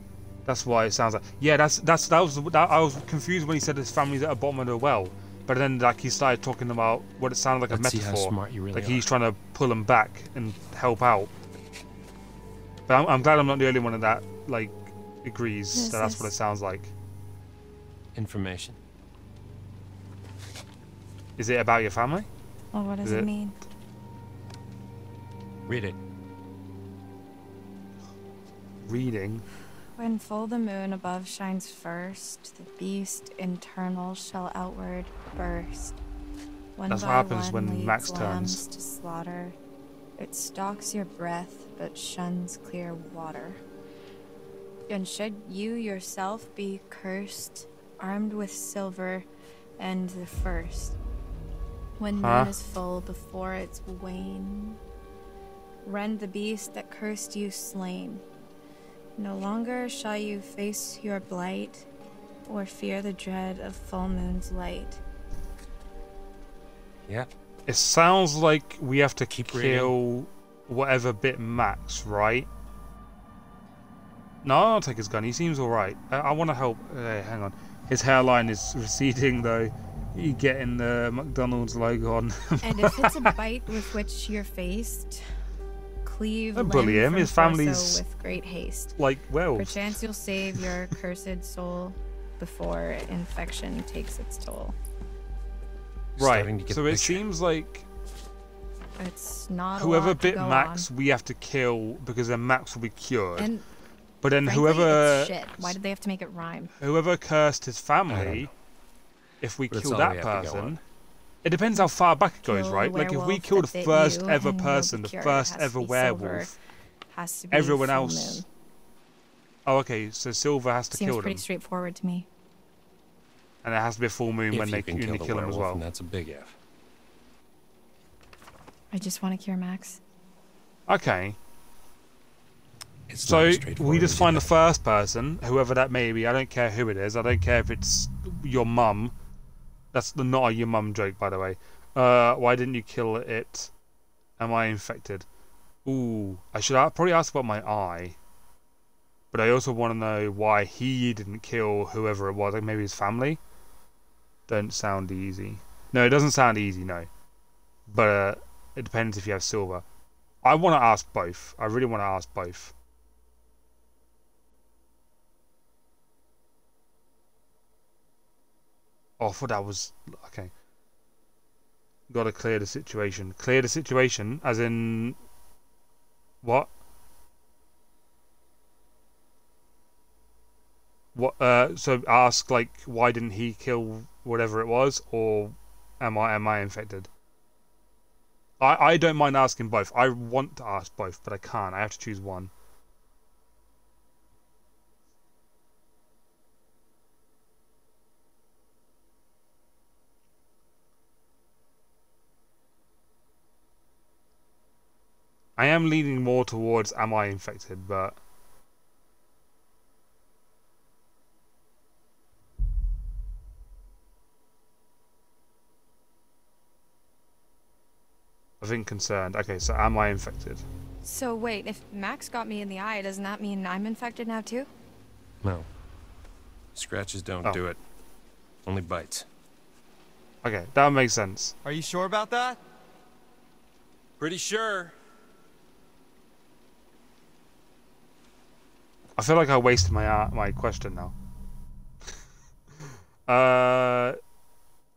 that's why it sounds like. Yeah, that's that's that was that, I was confused when he said his family's at the bottom of the well, but then like he started talking about what it sounded like Let's a metaphor. See how smart you really like are. He's trying to pull them back and help out. But I'm, I'm glad I'm not the only one that like agrees yes, that that's yes. what it sounds like. Information. Is it about your family? Well, what does it, it mean? Read it. Reading. When full the moon above shines first, the beast internal shall outward burst. One That's what happens when Max turns. To slaughter. It stalks your breath, but shuns clear water. And should you yourself be cursed, armed with silver and the first. When huh? moon is full before its wane, rend the beast that cursed you slain. No longer shall you face your blight, or fear the dread of full moon's light. Yeah. It sounds like we have to keep kill reading. Whatever bit Max, right? No, I'll take his gun. He seems all right. I, I want to help. Hey, hang on. His hairline is receding, though. You getting the McDonald's logo on. And if it's a bite with which you're faced, cleave. Don't bully him. His family's with great haste. Like well. Perchance you'll save your cursed soul before infection takes its toll. Right. So it seems like it's not whoever bit Max, on. We have to kill because then Max will be cured. And but then frankly, whoever shit. Why did they have to make it rhyme? Whoever cursed his family, if we but kill that person, it depends how far back it goes, kill right? Like if we kill the first ever person, the first ever werewolf, has to be everyone else. Moon. Oh, okay. So silver has to Seems kill them. Seems pretty straightforward to me. And it has to be a full moon if when they kill, kill him as well. And that's a big F. I just want to cure Max. Okay. It's so we just find the first person, whoever that may be. I don't care who it is. I don't care if it's your mum. That's the not a your mum joke, by the way. Uh, why didn't you kill it? Am I infected? Ooh, I should probably ask about my eye. But I also want to know why he didn't kill whoever it was. Like maybe his family. Don't sound easy. No, it doesn't sound easy. No, but uh, it depends if you have silver. I want to ask both. I really want to ask both. Oh, I thought that was... Okay. Gotta clear the situation. Clear the situation, as in... What? What? Uh, so ask, like, why didn't he kill whatever it was, or am I am I infected? I, I don't mind asking both. I want to ask both, but I can't. I have to choose one. I am leaning more towards am I infected, but I think concerned. Okay, so am I infected? So wait, if Max got me in the eye, doesn't that mean I'm infected now too? No. Scratches don't oh. do it. Only bites. Okay, that makes sense. Are you sure about that? Pretty sure. I feel like I wasted my uh, my question now. uh,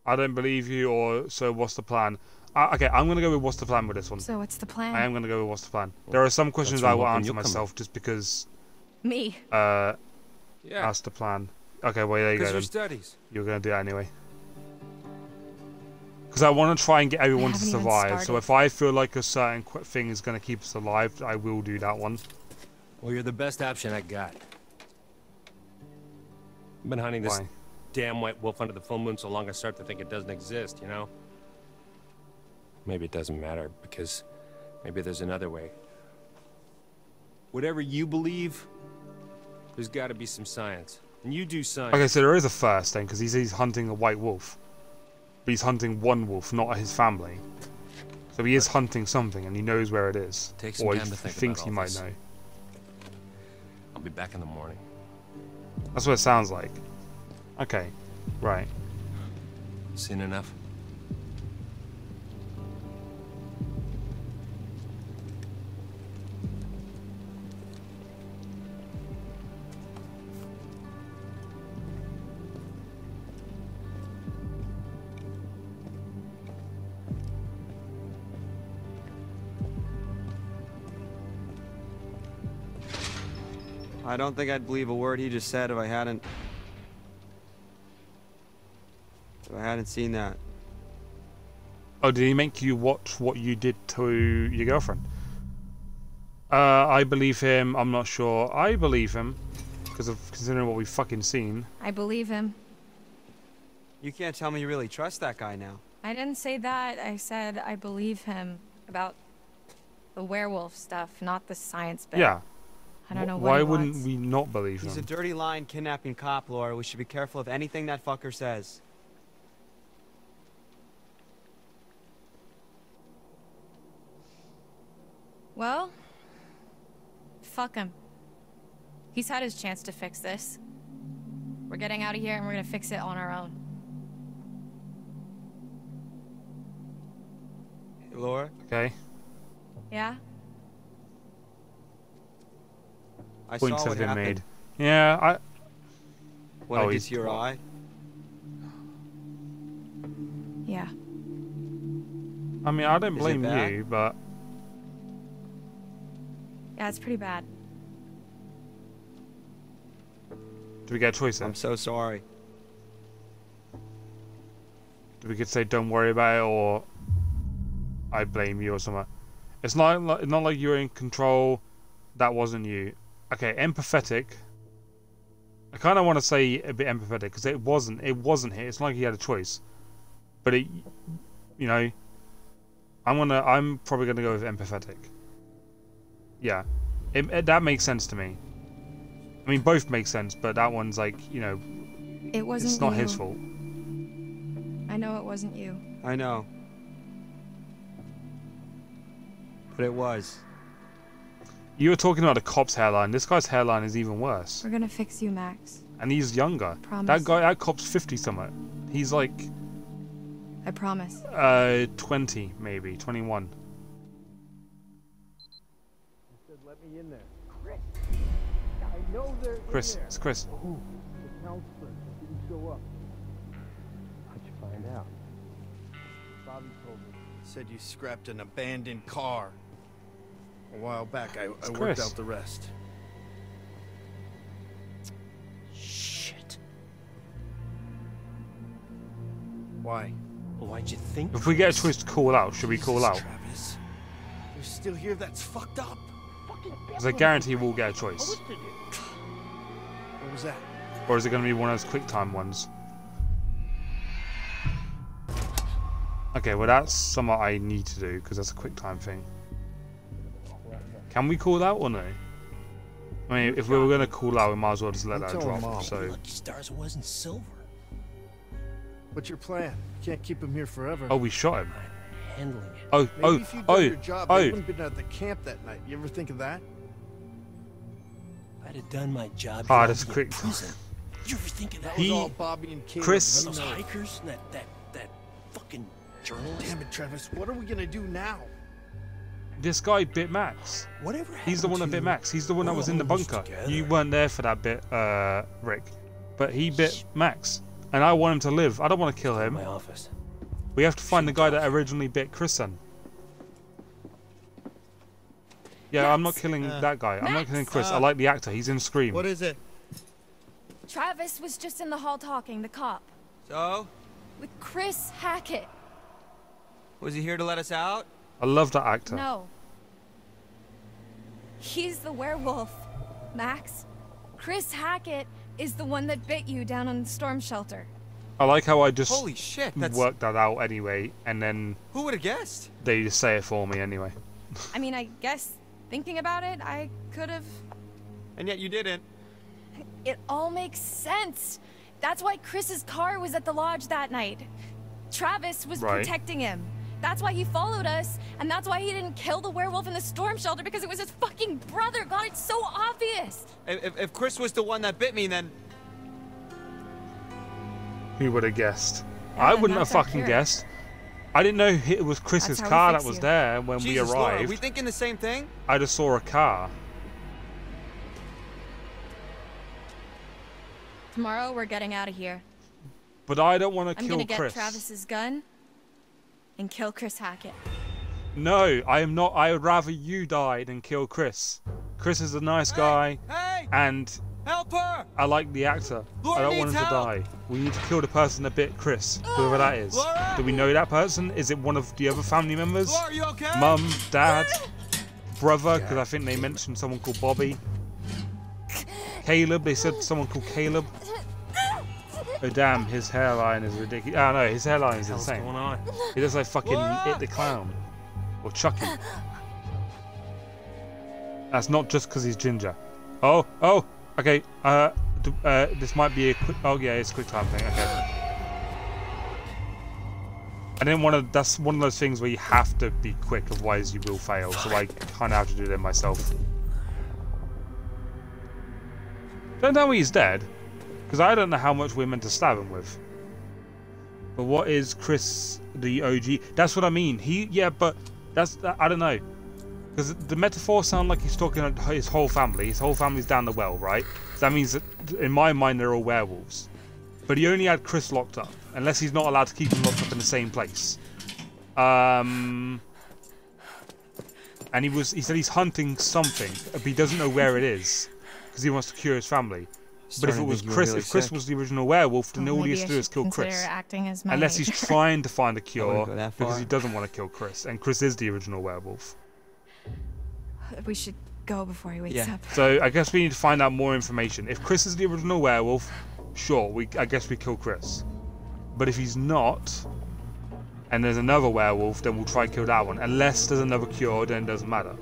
I don't believe you, or so what's the plan? Uh, okay, I'm going to go with what's the plan with this one. So what's the plan? I am going to go with what's the plan. Well, there are some questions I will answer myself coming. Just because... Me? Uh, yeah. That's the plan. Okay, well, there you go then. Your studies. You're going to do that anyway. Because I want to try and get everyone to survive. So if I feel like a certain qu thing is going to keep us alive, I will do that one. Well, you're the best option I got. I've been hunting this Why? damn white wolf under the full moon so long I start to think it doesn't exist, you know? Maybe it doesn't matter, because maybe there's another way. Whatever you believe, there's got to be some science. And you do science. Okay, so there is a first thing, because he's, he's hunting a white wolf. But he's hunting one wolf, not his family. So he is hunting something, and he knows where it is. Takes some or time he to think thinks about he might this. know. Be back in the morning. That's what it sounds like. Okay, right. Seen enough. I don't think I'd believe a word he just said if I hadn't... If I hadn't seen that. Oh, did he make you watch what you did to your girlfriend? Uh, I believe him. I'm not sure. I believe him. Because of considering what we've fucking seen. I believe him. You can't tell me you really trust that guy now. I didn't say that. I said I believe him about the werewolf stuff, not the science bit. Yeah. I don't know what he wants. Why wouldn't we not believe him? He's a dirty lying kidnapping cop, Laura. We should be careful of anything that fucker says. Well, fuck him. He's had his chance to fix this. We're getting out of here and we're gonna fix it on our own. Hey, Laura? Okay. Yeah? I Points saw have been happened. made. Yeah, I... What, oh, it is your eye? Yeah. I mean, I don't blame you, but... Yeah, it's pretty bad. Do we get a choice then? I'm so sorry. We could say, don't worry about it, or I blame you or something. It's not, like, not like you're in control. That wasn't you. Okay, empathetic. I kind of want to say a bit empathetic, because it wasn't. It wasn't here. It's not like he had a choice. But it, you know, I'm gonna. I'm probably gonna go with empathetic. Yeah, it, it, that makes sense to me. I mean, both make sense, but that one's like, you know, it wasn't it's not you. his fault. I know it wasn't you. I know. But it was. You were talking about a cop's hairline. This guy's hairline is even worse. We're gonna fix you, Max. And he's younger. Promise. That guy, that cop's fifty something. He's like... I promise. Uh, twenty, maybe. twenty-one. You said let me in there. Chris! I know they're Chris. In there. It's Chris. Who? The counselor didn't show up. How'd you find out? Bobby told me. Said you scrapped an abandoned car. A while back, I, I worked out the rest. Shit. Why? Well, why'd you think? If we get a choice to call out, should we call Jesus, out? Travis. You're still here? That's fucked up. Because I guarantee we'll get a choice. What was that? Or is it going to be one of those quick time ones? Okay, well that's something I need to do because that's a quick time thing. Can we call out or no? I mean, if we were going to call out, we might as well just let that drop. So. Lucky stars wasn't silver. What's your plan? You can't keep him here forever. Oh, we shot him. Handling it. Oh, Maybe oh, if you oh, your job, oh. I wouldn't have been at the camp that night. You ever think of that? I'd have done my job. Ah, that's quick. Prison. You ever think of that? He, was all Bobby and Kaylee, Chris, those hikers, and that that that fucking journalist. Damn it, Travis! What are we gonna do now? This guy bit Max. Whatever. He's the one that bit Max. He's the one that was in the bunker. Together. You weren't there for that bit, uh, Rick. But he bit Max, and I want him to live. I don't want to kill him. My office. We have to find the guy that originally bit Chris then. Yeah, Max. I'm not killing uh, that guy. Max. I'm not killing Chris. Uh, I like the actor. He's in Scream. What is it? Travis was just in the hall talking, the cop. So? With Chris Hackett. Was he here to let us out? I love that actor. No. He's the werewolf, Max. Chris Hackett is the one that bit you down on the storm shelter. I like how I just Holy shit, that's... worked that out anyway, and then... Who would have guessed? They just say it for me anyway. I mean, I guess, thinking about it, I could have... And yet you didn't. It all makes sense. That's why Chris's car was at the lodge that night. Travis was right. protecting him. That's why he followed us, and that's why he didn't kill the werewolf in the storm shelter, because it was his fucking brother. God, it's so obvious. If, if Chris was the one that bit me, then... Who would have guessed? Yeah, I wouldn't have fucking here. guessed. I didn't know it was Chris's car that was you. there when Jesus we arrived. Lord, are we thinking the same thing? I just saw a car. Tomorrow we're getting out of here. But I don't want to kill Chris. I'm gonna get Travis's gun and kill Chris Hackett. No, I am not. I would rather you die than kill Chris. Chris is a nice guy, hey, hey, and help her. I like the actor. Laura I don't want him help. to die. We need to kill the person that bit Chris, whoever that is. Laura. Do we know that person? Is it one of the other family members? Laura, you okay? Mum, dad, brother, because I think they mentioned someone called Bobby. Caleb, they said someone called Caleb. Oh damn, his hairline is ridiculous. Oh no, his hairline is insane. What's going on? He looks like fucking It the Clown. Or Chucky. That's not just because he's ginger. Oh, oh, okay. Uh, uh, this might be a quick, oh yeah, it's a quick time thing, okay. I didn't want to, that's one of those things where you have to be quick, otherwise you will fail. So I kind of have to do that myself. Don't tell me he's dead. Because I don't know how much we're meant to stab him with. But what is Chris the O G? That's what I mean. He, yeah, but that's, I don't know. Because the metaphor sounds like he's talking about his whole family. His whole family's down the well, right? So that means that, in my mind, they're all werewolves. But he only had Chris locked up. Unless he's not allowed to keep him locked up in the same place. Um, and he was, he said he's hunting something, but he doesn't know where it is. Because he wants to cure his family. But if it was Chris, really if Chris sick. was the original werewolf, then well, all he has to do is kill Chris. Unless he's trying to find a cure, because he doesn't want to kill Chris, and Chris is the original werewolf. We should go before he wakes yeah. up. So I guess we need to find out more information. If Chris is the original werewolf, sure, we I guess we kill Chris. But if he's not, and there's another werewolf, then we'll try and kill that one. Unless there's another cure, then it doesn't matter.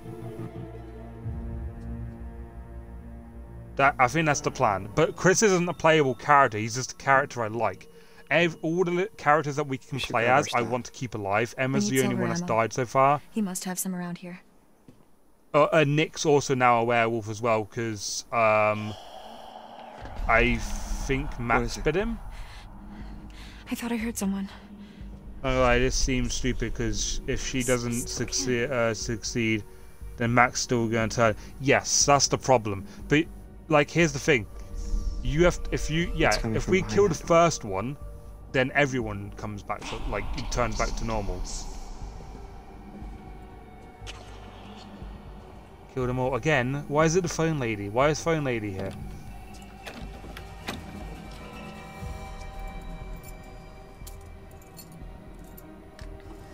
That, I think that's the plan. But Chris isn't a playable character, he's just a character I like. Every, all the characters that we can we play as, I want to keep alive. Emma's the only one that's died so far. He must have some around here. Uh, uh, Nick's also now a werewolf as well, because um, I think Max bit him. I thought I heard someone. Alright, this seems stupid, because if she doesn't succeed, uh, succeed, then Max still going to turn. Yes, that's the problem. But like, here's the thing, you have to, if you yeah if we kill the first one, then everyone comes back to, like turns back to normal. Kill them all again. Why is it the phone lady? Why is phone lady here?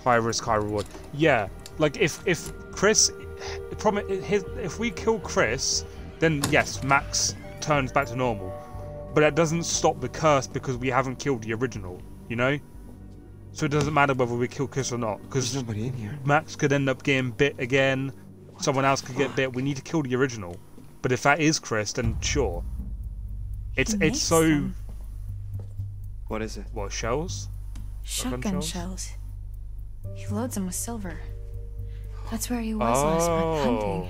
High risk, high reward. Yeah, like if if Chris, if we kill Chris, then yes, Max turns back to normal. But that doesn't stop the curse because we haven't killed the original, you know? So it doesn't matter whether we kill Chris or not, because Max could end up getting bit again, someone else could get bit. We need to kill the original. But if that is Chris, then sure. It's it's so... Them. What is it? What, shells? Shotgun, Shotgun shells. shells. He loads them with silver. That's where he was oh. last month hunting.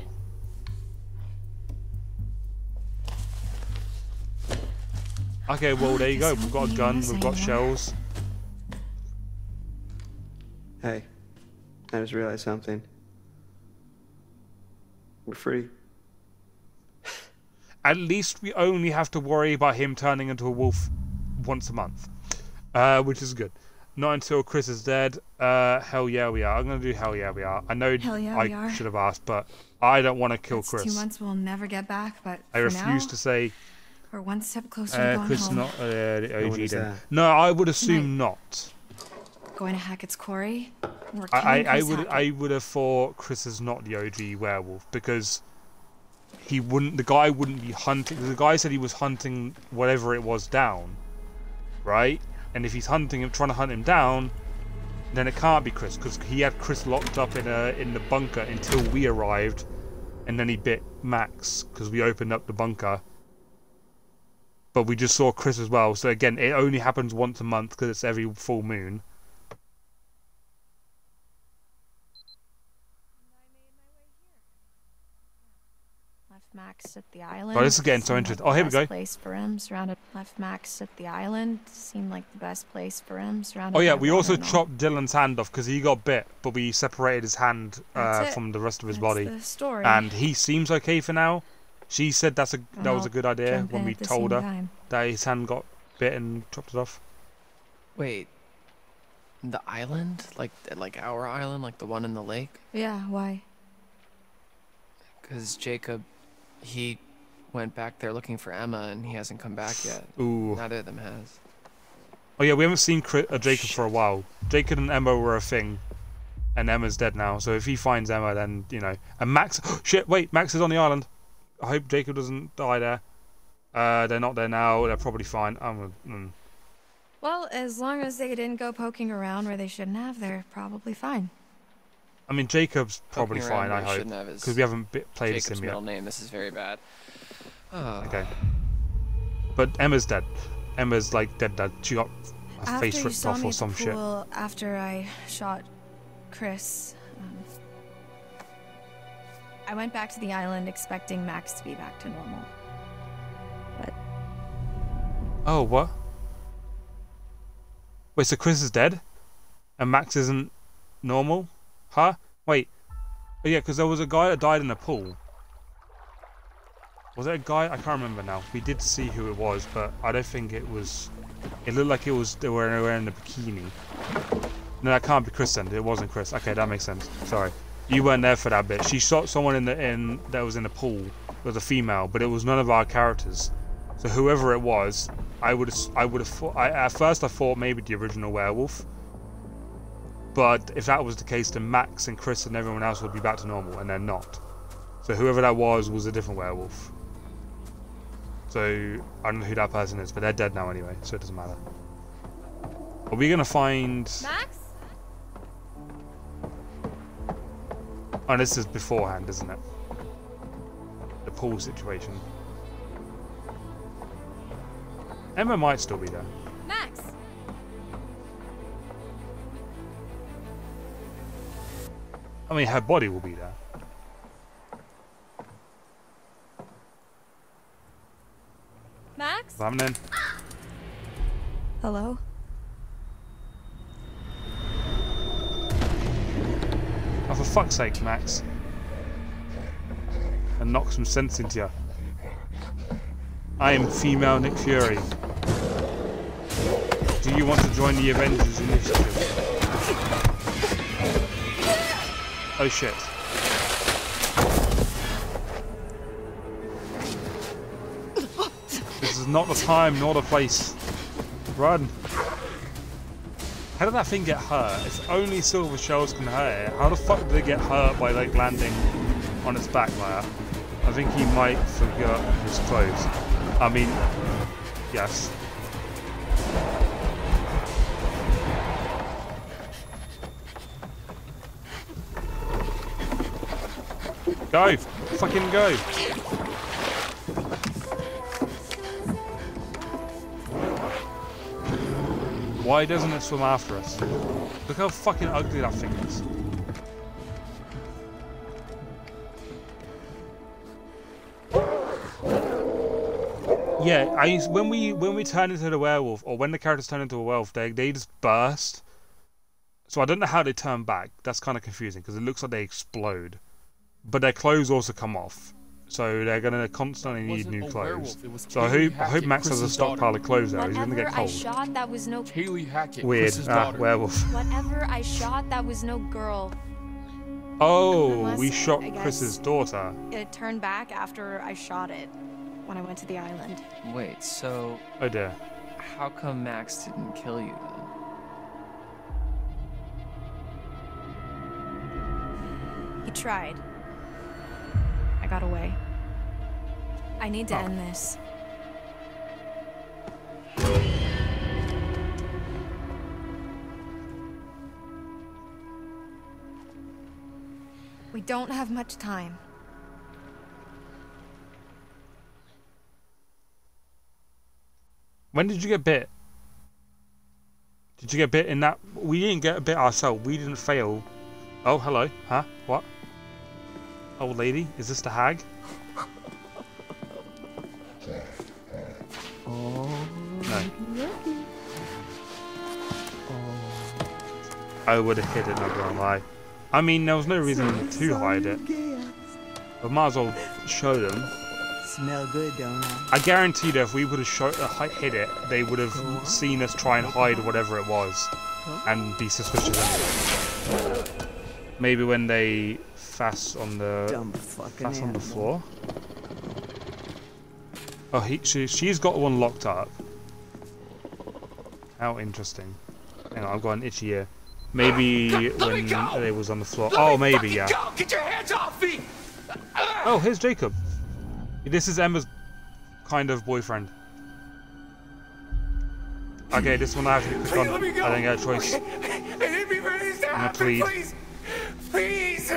Okay, well there you go. We've got a gun, we've got shells. Hey, I just realized something. We're free. At least we only have to worry about him turning into a wolf once a month, uh, which is good. Not until Chris is dead. Uh, hell yeah, we are. I'm gonna do hell yeah, we are. I know yeah, I should have asked, but I don't want to kill That's Chris. Two months we'll never get back, but I refuse now... to say. Or one step closer uh, to going Chris home. Not, uh, the O G then. No, I would assume Tonight, not. Going to Hackett's Quarry? Or I, I, I would Hackett? I would have thought Chris is not the O G werewolf, because he wouldn't, the guy wouldn't be hunting, the guy said he was hunting whatever it was down, right? And if he's hunting him, trying to hunt him down, then it can't be Chris, because he had Chris locked up in a in the bunker until we arrived, and then he bit Max because we opened up the bunker. But we just saw Chris as well, so again, it only happens once a month because it's every full moon. Left Max at the island. Oh, this is getting so interesting. Like oh, here we go. Place for him, surrounded. Left Max at the island seemed like the best place for him. Surrounded. Oh yeah, we also chopped Dylan's hand off because he got bit, but we separated his hand uh, from the rest of his That's body. The story. And he seems okay for now. She said that's a that was a good idea when we told her time. that his hand got bit and chopped it off. Wait, the island, like like our island, like the one in the lake? Yeah, why? Because Jacob he went back there looking for Emma, and he hasn't come back yet. Ooh. Neither of them has. Oh yeah, we haven't seen Chris, uh, Jacob Shit. for a while. Jacob and Emma were a thing. And Emma's dead now, so if he finds Emma, then, you know. And Max... Oh, shit, wait, Max is on the island. I hope Jacob doesn't die there. Uh, they're not there now. They're probably fine. I'm, mm. Well, as long as they didn't go poking around where they shouldn't have, they're probably fine. I mean, Jacob's probably fine, I hope. Because we haven't played Jacob's this in middle yet. name. This is very bad. Oh. Okay. But Emma's dead. Emma's, like, dead dead. She got her after face ripped off or some shit. After I shot... Chris, um, I went back to the island expecting Max to be back to normal, but... Oh, what? Wait, so Chris is dead? And Max isn't normal? Huh? Wait. Oh yeah, because there was a guy that died in a pool. Was it a guy? I can't remember now. We did see who it was, but I don't think it was... It looked like it was they were wearing a bikini. No, that can't be Chris then. It wasn't Chris. Okay, that makes sense. Sorry. You weren't there for that bit. She shot someone in the in that was in the pool. It was a female, but it was none of our characters. So whoever it was, I would I would have thought... I, at first I thought maybe the original werewolf. But if that was the case, then Max and Chris and everyone else would be back to normal, and they're not. So whoever that was was a different werewolf. So I don't know who that person is, but they're dead now anyway, so it doesn't matter. Are we going to find... Max? Oh, this is beforehand, isn't it? The pool situation. Emma might still be there. Max! I mean, her body will be there. Max? Come in. Hello? Oh, for fuck's sake, Max. And knock some sense into you. I am female Nick Fury. Do you want to join the Avengers Initiative? Oh shit. This is not the time nor the place. Run. How did that thing get hurt? If only silver shells can hurt it. How the fuck did it get hurt by, like, landing on its back like that? I think he might forget his clothes. I mean, yes. Go! Fucking go! Why doesn't it swim after us? Look how fucking ugly that thing is. Yeah, I when we when we turn into the werewolf, or when the characters turn into a werewolf, they they just burst. So I don't know how they turn back. That's kind of confusing because it looks like they explode, but their clothes also come off. So they're going to constantly need new clothes. So I hope, I hope Max Chris's has a stockpile daughter. of clothes though. He's going to get cold. I shot, that was no Kaylee Hackett, Weird. Ah, werewolf. Whatever I shot, that was no girl. Oh, Unless, we shot Chris's daughter. It turned back after I shot it when I went to the island. Wait, so... Oh dear. How come Max didn't kill you then? He tried. I got away. I need to oh. end this. We don't have much time. When did you get bit? Did you get bit in that? We didn't get bit ourselves. We didn't fail. Oh, hello. Huh? What? Old lady, is this the hag? Oh, no. Oh. I would have hid it, not gonna lie. I mean, there was no reason to hide it. But might as well show them. Smell good, don't I? I guarantee that if we would have show, uh, hid it, they would have seen us try and hide whatever it was, and be suspicious of it. Maybe when they. Fast on the fast on the floor. Oh, he, she, she's got one locked up. How interesting. Hang on, I've got an itchy ear. Maybe uh, God, when they was on the floor. Let oh, maybe, yeah. Go. Get your hands off me! Oh, here's Jacob. This is Emma's kind of boyfriend. Okay, this one I have to click on. I didn't get a choice. I'm gonna plead. Please, please!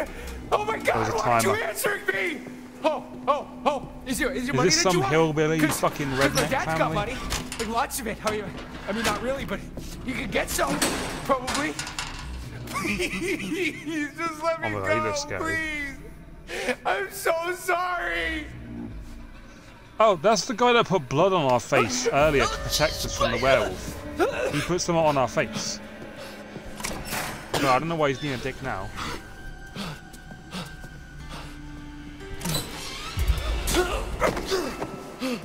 Oh my God! There's a timer. Why aren't you answering me? Oh, oh, oh! Is your, is your is money this some hillbilly fucking redneck my dad's family? Got money, like lots of it. How you? I mean, not really, but you could get some, probably. Please, just let me oh, go, please. I'm so sorry. Oh, that's the guy that put blood on our face earlier to protect us from the werewolf. He puts them on our face. No, I don't know why he's being a dick now.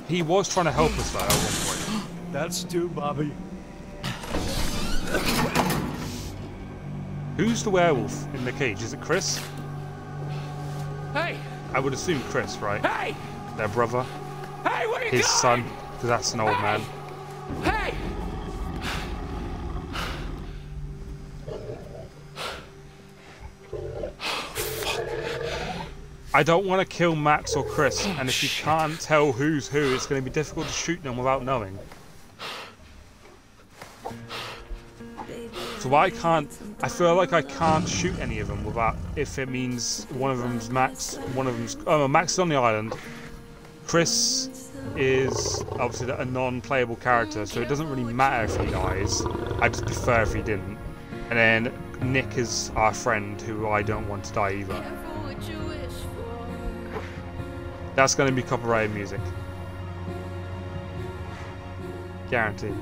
He was trying to help us though at one point. That's too, Bobby. Who's the werewolf in the cage? Is it Chris? Hey! I would assume Chris, right? Hey! Their brother. Hey, where are you his going? Son, because that's an old hey! Man. Hey! I don't want to kill Max or Chris, oh, and if you shit. Can't tell who's who, it's going to be difficult to shoot them without knowing. So I can't, I feel like I can't shoot any of them without, if it means one of them's Max, one of them's, oh, Max is on the island. Chris is obviously a non-playable character, so it doesn't really matter if he dies. I just prefer if he didn't. And then Nick is our friend who I don't want to die either. That's going to be copyrighted music. Guaranteed.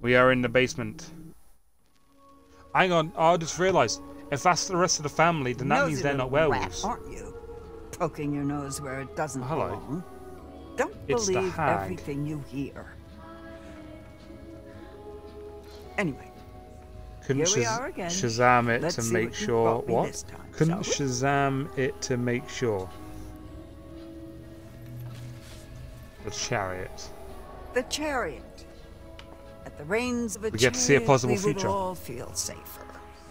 We are in the basement. Hang on, oh, I just realised. If that's the rest of the family, then that means they're not werewolves. Rat, aren't you? Poking your nose where it doesn't Hello. Belong. Don't it's believe everything you hear. Anyway. Couldn't Here we are again. Shazam it Let's to make sure what? This time, Couldn't Shazam it to make sure. The chariot. The chariot. At the reins of a we chariot, get to see a possible we future. All feel safer.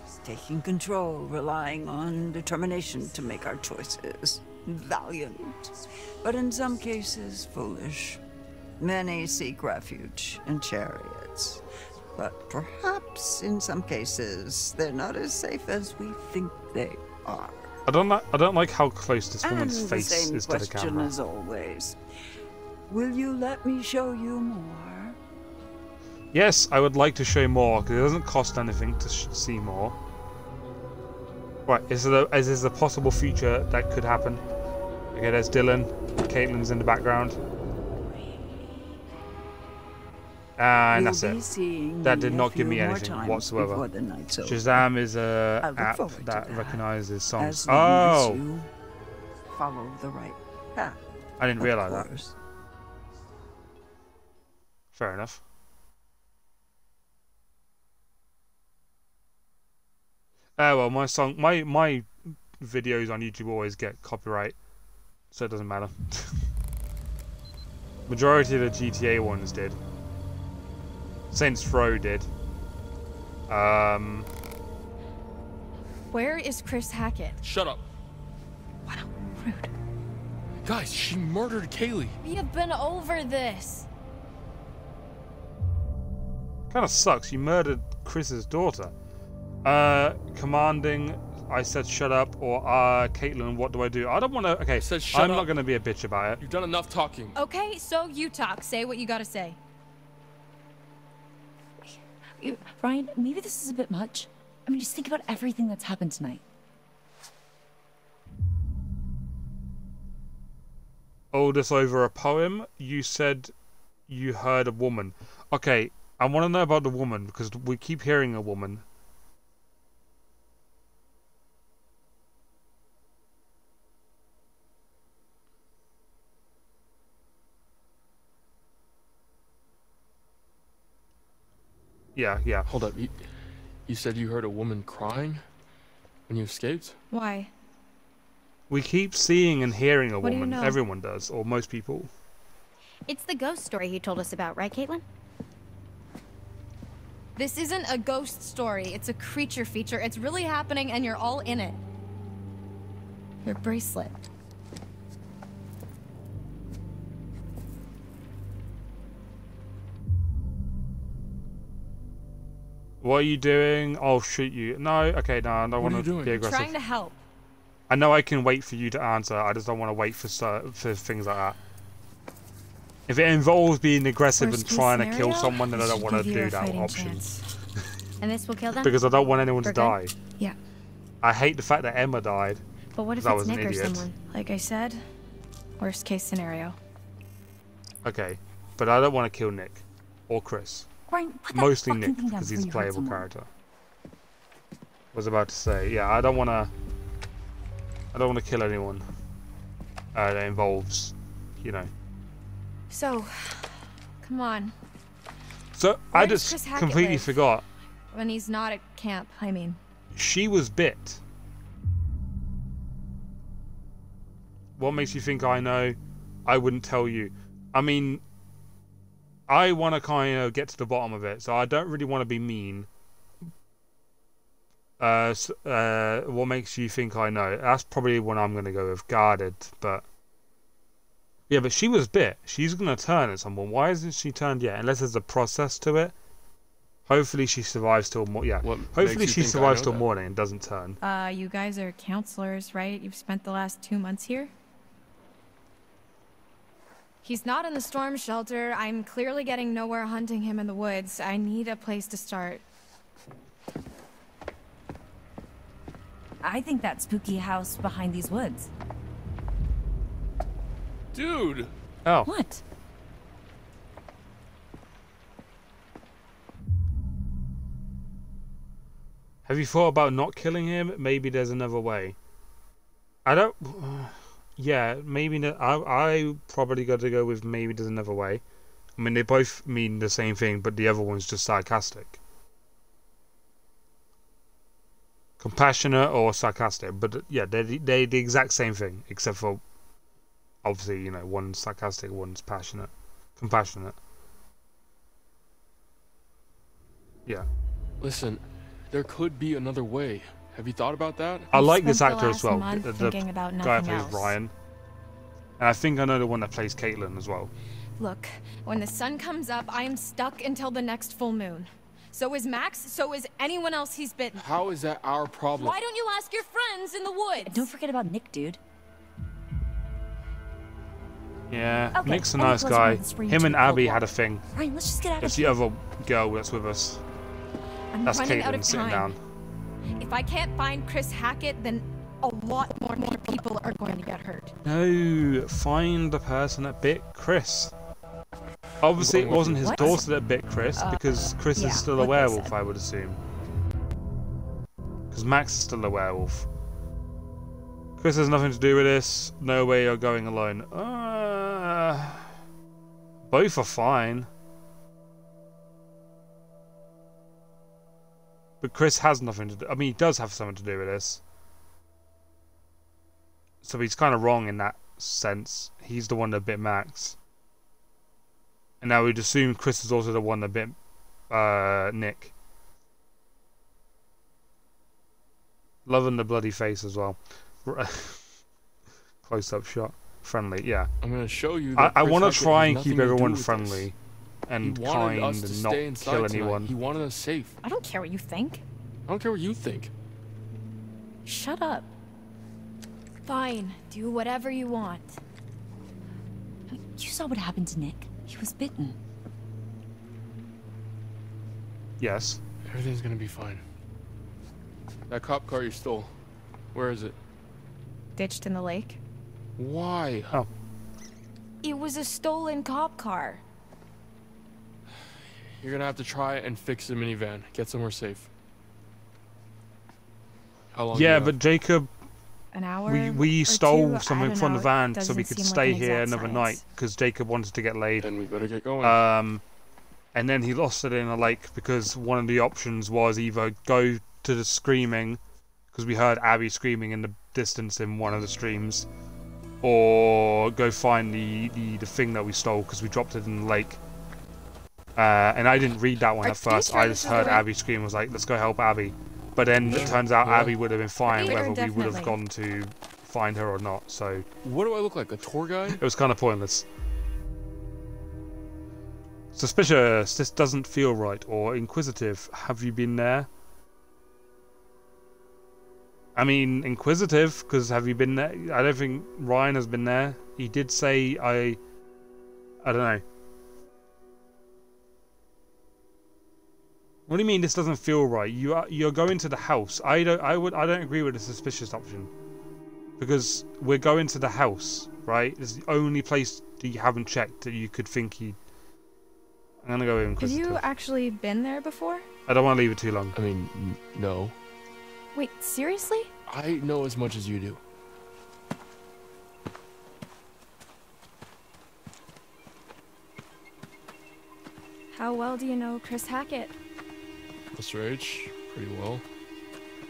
It's taking control, relying on determination to make our choices. Valiant, but in some cases foolish. Many seek refuge in chariots. But perhaps, in some cases, they're not as safe as we think they are. I don't like, I don't like how close this woman's and face the same is to the camera. As always. Will you let me show you more? Yes, I would like to show more, because it doesn't cost anything to sh see more. Right, is there a, is there a possible future that could happen? Okay, there's Dylan. Caitlin's in the background. Uh, and that's it. That did not give me anything whatsoever. Shazam is a app that recognizes songs. Oh! Follow the right path. I didn't realize that. Fair enough. Ah, uh, well, my song, my my videos on YouTube always get copyright, so it doesn't matter. Majority of the G T A ones did. Saints Row did. Um. Where is Chris Hackett? Shut up. What a rude. Guys, she murdered Kaylee. We'd have been over this. Kind of sucks. You murdered Chris's daughter. Uh, commanding. I said shut up. Or uh, Caitlin, what do I do? I don't want to. Okay, said, shut I'm up. Not going to be a bitch about it. You've done enough talking. Okay, so you talk. Say what you got to say. Ryan, maybe this is a bit much. I mean, just think about everything that's happened tonight. All this over a poem. You said you heard a woman. Okay, I want to know about the woman, because we keep hearing a woman. Yeah, yeah. Hold up. You, you said you heard a woman crying? When you escaped? Why? We keep seeing and hearing a what woman. Do you know? Everyone does, or most people. It's the ghost story he told us about, right, Caitlin? This isn't a ghost story. It's a creature feature. It's really happening, and you're all in it. Your bracelet. What are you doing? I'll shoot you. No, okay, no, I don't want to be aggressive. I'm trying to help. I know I can wait for you to answer. I just don't want to wait for for things like that. If it involves being aggressive and trying to kill someone, then I don't want to do that option. And this will kill them? Because I don't want anyone to die. Yeah. I hate the fact that Emma died. But what if it's Nick or someone? Like I said, worst case scenario. Okay, but I don't want to kill Nick or Chris. Mostly Nick, because he's a playable character. Was about to say, yeah, I don't want to. I don't want to kill anyone uh, that involves, you know. So, come on. So Where I just completely live? forgot. When he's not at camp, I mean. She was bit. What makes you think I know? I wouldn't tell you. I mean, I want to kind of get to the bottom of it, so I don't really want to be mean. Uh, uh, what makes you think I know? That's probably what I'm going to go with. Guarded, but... Yeah, but she was bit. She's going to turn at someone. Why isn't she turned yet? Unless there's a process to it. Hopefully she survives till more. Yeah. What Hopefully she survives till that? morning and doesn't turn. Uh, you guys are counselors, right? You've spent the last two months here? He's not in the storm shelter. I'm clearly getting nowhere hunting him in the woods. I need a place to start. I think that spooky house behind these woods. Dude! Oh. What? Have you thought about not killing him? Maybe there's another way. I don't... Yeah, maybe... No, I, I probably got to go with maybe there's another way. I mean, they both mean the same thing, but the other one's just sarcastic. Compassionate or sarcastic, but yeah, they're, they're the exact same thing, except for obviously, you know, one's sarcastic, one's passionate, compassionate. Yeah. Listen, there could be another way. Have you thought about that? I like this actor as well, the, the guy who plays Ryan, and I think I know the one that plays Caitlin as well. Look, when the sun comes up, I am stuck until the next full moon. So is Max, so is anyone else he's bitten. How is that our problem? Why don't you ask your friends in the woods? Don't forget about Nick, dude. Yeah, okay. Nick's a nice guy. Him and Abby had a thing. Ryan, let's just get out it's of here. It's the other girl that's with us. I'm that's Caitlin sitting down. If I can't find Chris Hackett, then a lot more, more people are going to get hurt. No, find the person that bit Chris. Obviously, it wasn't his what? daughter that bit Chris, because Chris uh, is still yeah, a werewolf, I, I would assume. Because Max is still a werewolf. Chris has nothing to do with this. No way you're going alone. Uh, both are fine. But Chris has nothing to do... I mean, he does have something to do with this. So he's kind of wrong in that sense. He's the one that bit Max. And I would assume Chris is also the one that bit uh, Nick. Loving the bloody face as well. Close-up shot. Friendly, yeah. I'm gonna show you. That I, I want to try and keep everyone friendly and kind and not kill anyone. He wanted us safe. I don't care what you think. I don't care what you think. Shut up. Fine. Do whatever you want. You saw what happened to Nick. He was bitten. Yes. Everything's gonna be fine. That cop car you stole, where is it? Ditched in the lake. Why? Oh. It was a stolen cop car. You're gonna have to try and fix the minivan. Get somewhere safe. How long? Yeah, but Jacob. An hour we we stole two, something from know, the van so we could stay like an here another science. night because Jacob wanted to get laid. Then we better get going. Um, and then he lost it in a lake because one of the options was either go to the screaming, because we heard Abby screaming in the distance in one of the streams, or go find the, the, the thing that we stole because we dropped it in the lake. Uh, and I didn't read that one Are at first. I just heard Abby scream. I was like, let's go help Abby. But then yeah. it turns out yeah. Abby would have been fine whether we would have gone to find her or not. So what do I look like, a tour guide? It was kind of pointless. Suspicious. This doesn't feel right. Or inquisitive. Have you been there? I mean, inquisitive, because have you been there? I don't think Ryan has been there. He did say I... I don't know. What do you mean this doesn't feel right? You are, you're going to the house. I don't. I would. I don't agree with the suspicious option, because we're going to the house, right? It's the only place that you haven't checked that you could think you. I'm gonna go with inquisitive. Have you actually been there before? I don't want to leave it too long. I mean, n no. Wait, seriously? I know as much as you do. How well do you know Chris Hackett? Rage pretty well.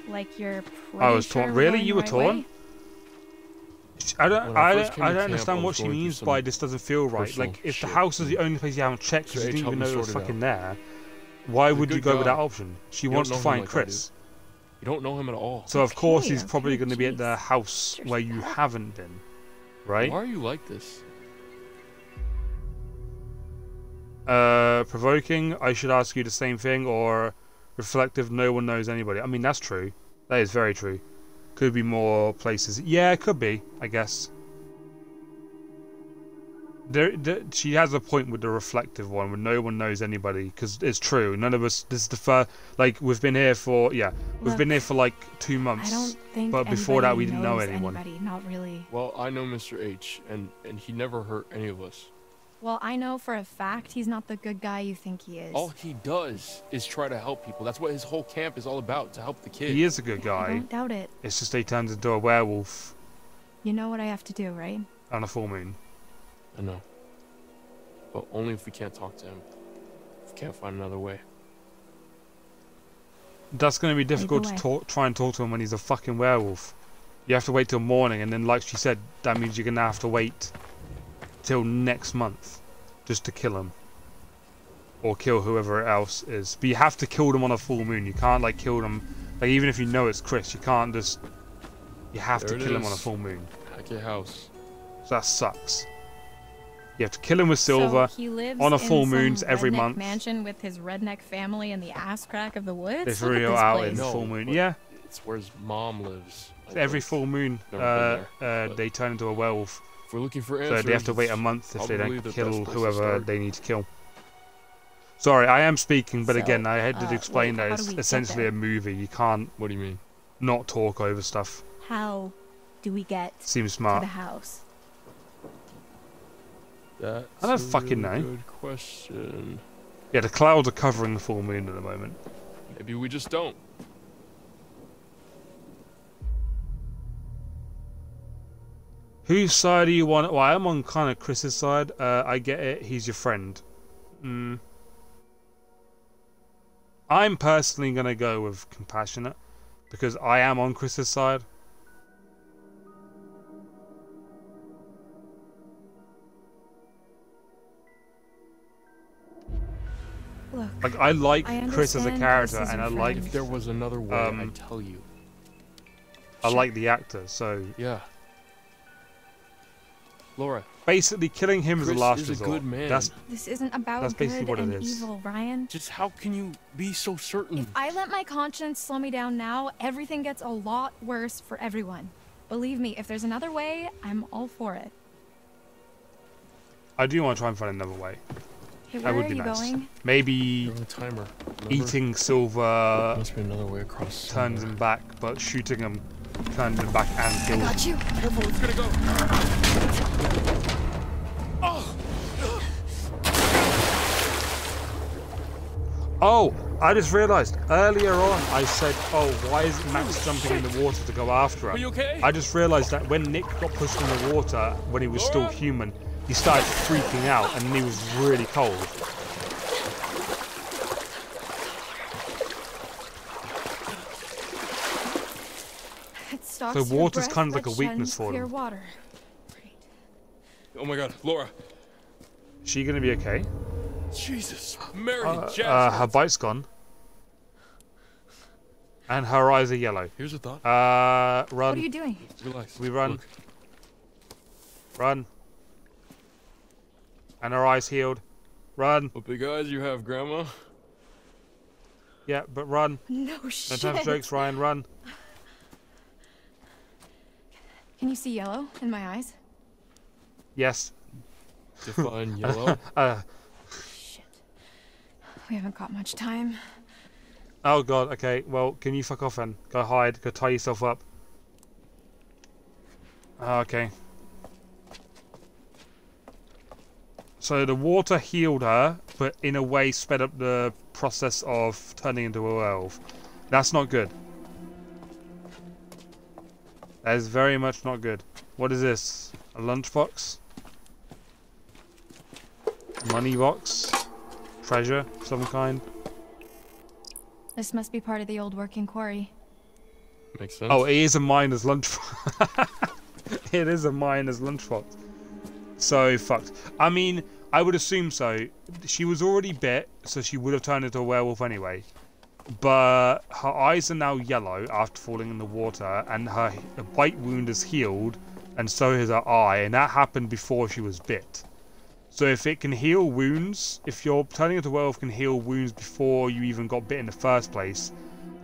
Like you're. I was torn. Really, you were torn. I don't. I don't. I don't understand what she means by this doesn't feel right. Like if the house is the only place you haven't checked because you didn't even know it was fucking there, why would you go with that option? She wants to find Chris. You don't know him at all. So of course he's probably going to be at the house where you haven't been, right? Why are you like this? Uh, provoking. I should ask you the same thing, or. Reflective, no one knows anybody. I mean, that's true. That is very true. Could be more places. Yeah, it could be, I guess. There, there, she has a point with the reflective one, where no one knows anybody, because it's true. None of us, this is the first, like, we've been here for, yeah, Look, we've been here for like two months. I don't think but before that, we didn't know anyone. Anybody, not really. Well, I know Mister H, and, and he never hurt any of us. Well, I know for a fact he's not the good guy you think he is. All he does is try to help people. That's what his whole camp is all about, to help the kids. He is a good guy. I don't doubt it. It's just he turns into a werewolf. You know what I have to do, right? On a full moon. I know. But only if we can't talk to him. If we can't find another way. That's going to be difficult to talk, try and talk to him when he's a fucking werewolf. You have to wait till morning, and then like she said, that means you're going to have to wait till next month just to kill him or kill whoever else is. But you have to kill them on a full moon. You can't like kill them, like even if you know it's Chris, you can't just, you have there to kill is. him on a full moon. Hack your house. So that sucks. You have to kill him with silver so he lives on a full moon every month. Mansion with his redneck family in the ass crack of the woods. It's real out place. in the no, full moon. Yeah, it's where his mom lives. Like every full moon, uh, there, uh, they turn into a werewolf. If we're looking for answers, so they have to wait a month if they don't kill whoever they need to kill. Sorry, I am speaking, but so, again, I had to explain uh, wait, that it's essentially a movie. You can't. What do you mean? Not talk over stuff. How do we get Seems smart. to the house? That's I don't a fucking know. Good question. Yeah, the clouds are covering the full moon at the moment. Maybe we just don't. Whose side do you want? Well, I'm on kind of Chris's side. Uh, I get it. He's your friend. Mm. I'm personally going to go with compassionate because I am on Chris's side. Look, like I like I Chris as a character, and I like. If there was another way, um, I tell you. I like the actor, so yeah. Laura. Basically, killing him Chris is the last is resort. A good man. That's, this isn't about that's basically good what and it is. evil, Ryan. Just how can you be so certain? If I let my conscience slow me down now, everything gets a lot worse for everyone. Believe me, if there's another way, I'm all for it. I do want to try and find another way. Hey, that would be nice. Going? Maybe timer, eating silver there must be another way across turns somewhere. him back, but shooting him turns him back and kills him. I got you. Careful, it's gonna go. Oh, I just realised earlier on I said, oh, why is Max jumping in the water to go after her? Are you okay? I just realised that when Nick got pushed in the water when he was still human, he started freaking out and he was really cold. stops so water's breath, kind of like a weakness for them. Water. Right. Oh my God, Laura. Is she gonna be okay? Jesus, Mary, uh, uh, her bite's gone, and her eyes are yellow. Here's a thought. Uh, run. What are you doing? Relax. We run. Look. Run. And her eyes healed. Run. Well, big eyes you have, Grandma. Yeah, but run. No shit. Don't have jokes, Ryan. Run. Can you see yellow in my eyes? Yes. Define yellow. uh, Shit. We haven't got much time. Oh God. Okay. Well, can you fuck off then? Go hide. Go tie yourself up. Oh, okay. So the water healed her, but in a way sped up the process of turning into a werewolf. That's not good. That is very much not good. What is this? A lunchbox? Money box? Treasure of some kind? This must be part of the old working quarry. Makes sense. Oh, it is a miner's lunchbox. It is a miner's lunchbox. So fucked. I mean, I would assume so. She was already bit, so she would have turned into a werewolf anyway. But her eyes are now yellow after falling in the water, and her bite wound is healed, and so is her eye, and that happened before she was bit. So if it can heal wounds, if you're turning into a werewolf can heal wounds before you even got bit in the first place,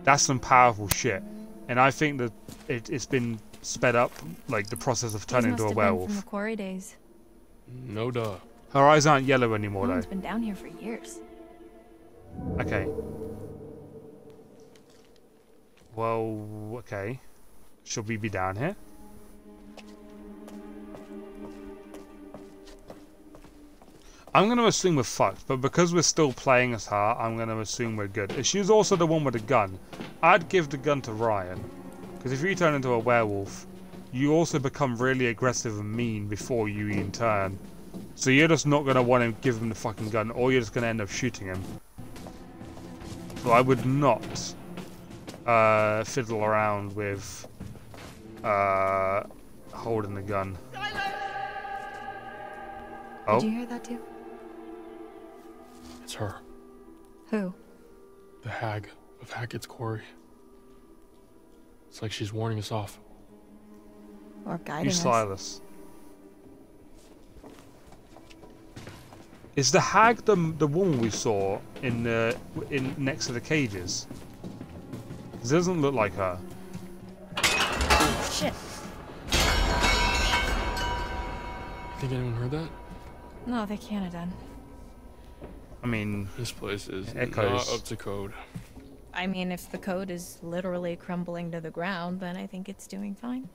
that's some powerful shit. And I think that it, it's been sped up, like the process of turning into a werewolf. These must have been from the quarry days. No duh. Her eyes aren't yellow anymore, though. She's been down here for years. Okay. Well, okay. Should we be down here? I'm going to assume we're fucked, but because we're still playing as her, I'm going to assume we're good. She's also the one with the gun. I'd give the gun to Ryan, because if you turn into a werewolf, you also become really aggressive and mean before you even turn. So you're just not going to want to give him the fucking gun, or you're just going to end up shooting him. So I would not uh, fiddle around with uh, holding the gun. Oh. Did you hear that too? It's her. Who? The hag of Hackett's Quarry. It's like she's warning us off. Or guiding us. You Silas. Is the hag the the woman we saw in the in next to the cages? This doesn't look like her. Oh, shit. Think anyone heard that? No, they can't have done. I mean, this place is echoes. Not up to code. I mean, if the code is literally crumbling to the ground, then I think it's doing fine.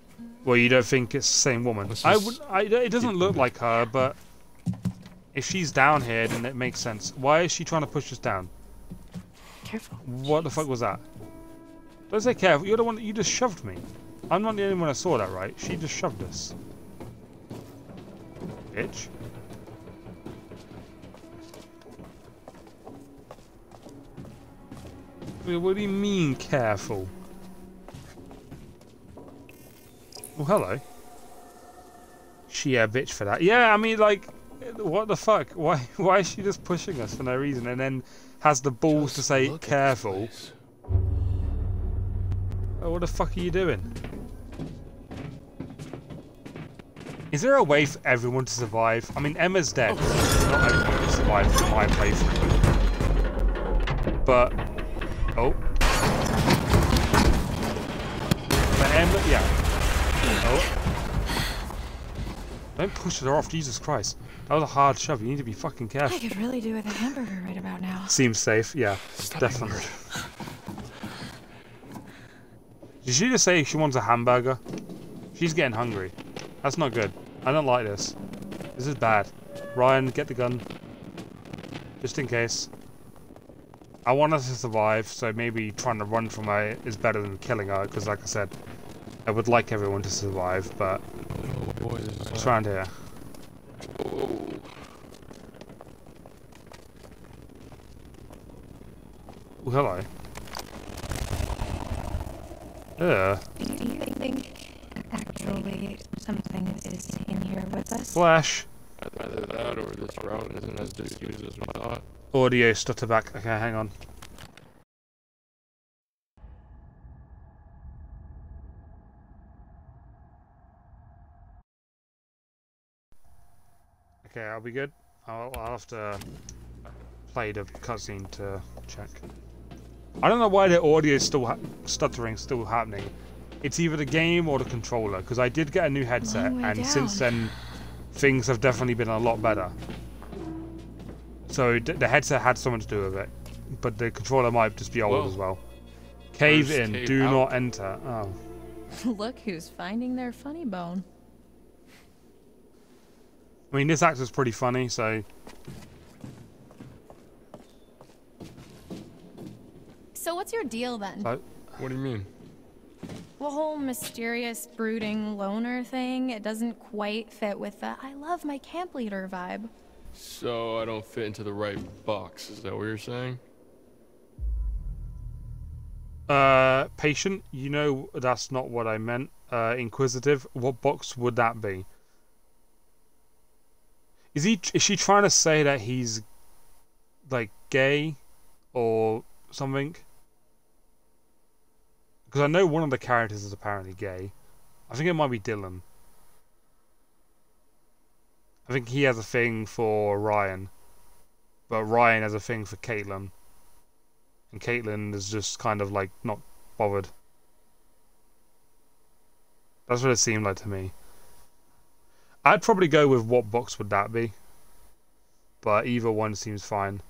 Well, you don't think it's the same woman? I would. I, it doesn't look like her, but if she's down here, then it makes sense. Why is she trying to push us down? Careful. What Jeez. The fuck was that? Don't say careful. You're the one that you just shoved me. I'm not the only one that saw that, right? She just shoved us. Bitch. What do you mean, careful? Well, hello. She a bitch for that. Yeah, I mean, like, what the fuck? Why Why is she just pushing us for no reason and then has the balls just to say, careful? Oh, what the fuck are you doing? Is there a way for everyone to survive? I mean, Emma's dead. Oh. Not everyone can survive from my playthrough. But... Oh. But Emma, yeah. Oh. Don't push her off, Jesus Christ. That was a hard shove. You need to be fucking careful. I could really do with a hamburger right about now. Seems safe, yeah. Stop definitely. Did she just say she wants a hamburger? She's getting hungry. That's not good. I don't like this. This is bad. Ryan, get the gun. Just in case. I want us to survive, so maybe trying to run from her is better than killing her, because like I said, I would like everyone to survive, but... Oh, boy, what's around here? Oh. Oh, hello. Yeah. I think actually something is in here with us. Flash. Either that or this route isn't as diffused as I thought. Audio stutter back. Okay, hang on. Okay, I'll be good. I'll, I'll have to play the cutscene to check. I don't know why the audio is still ha stuttering, still happening. It's either the game or the controller, because I did get a new headset, and down. Since then, things have definitely been a lot better. So d the headset had something to do with it, but the controller might just be old Whoa. as well. Cave First in, cave do out. not enter. Oh. Look who's finding their funny bone. I mean, this actor's pretty funny, so... So what's your deal, then? So, what do you mean? The whole mysterious, brooding loner thing, it doesn't quite fit with the I love my camp leader vibe. So I don't fit into the right box, is that what you're saying? Uh, patient, you know that's not what I meant. Uh, inquisitive, what box would that be? Is he? Is she trying to say that he's, like, gay? Or something? Because I know one of the characters is apparently gay. I think it might be Dylan. I think he has a thing for Ryan. But Ryan has a thing for Caitlin. And Caitlin is just kind of like not bothered. That's what it seemed like to me. I'd probably go with what box would that be. But either one seems fine.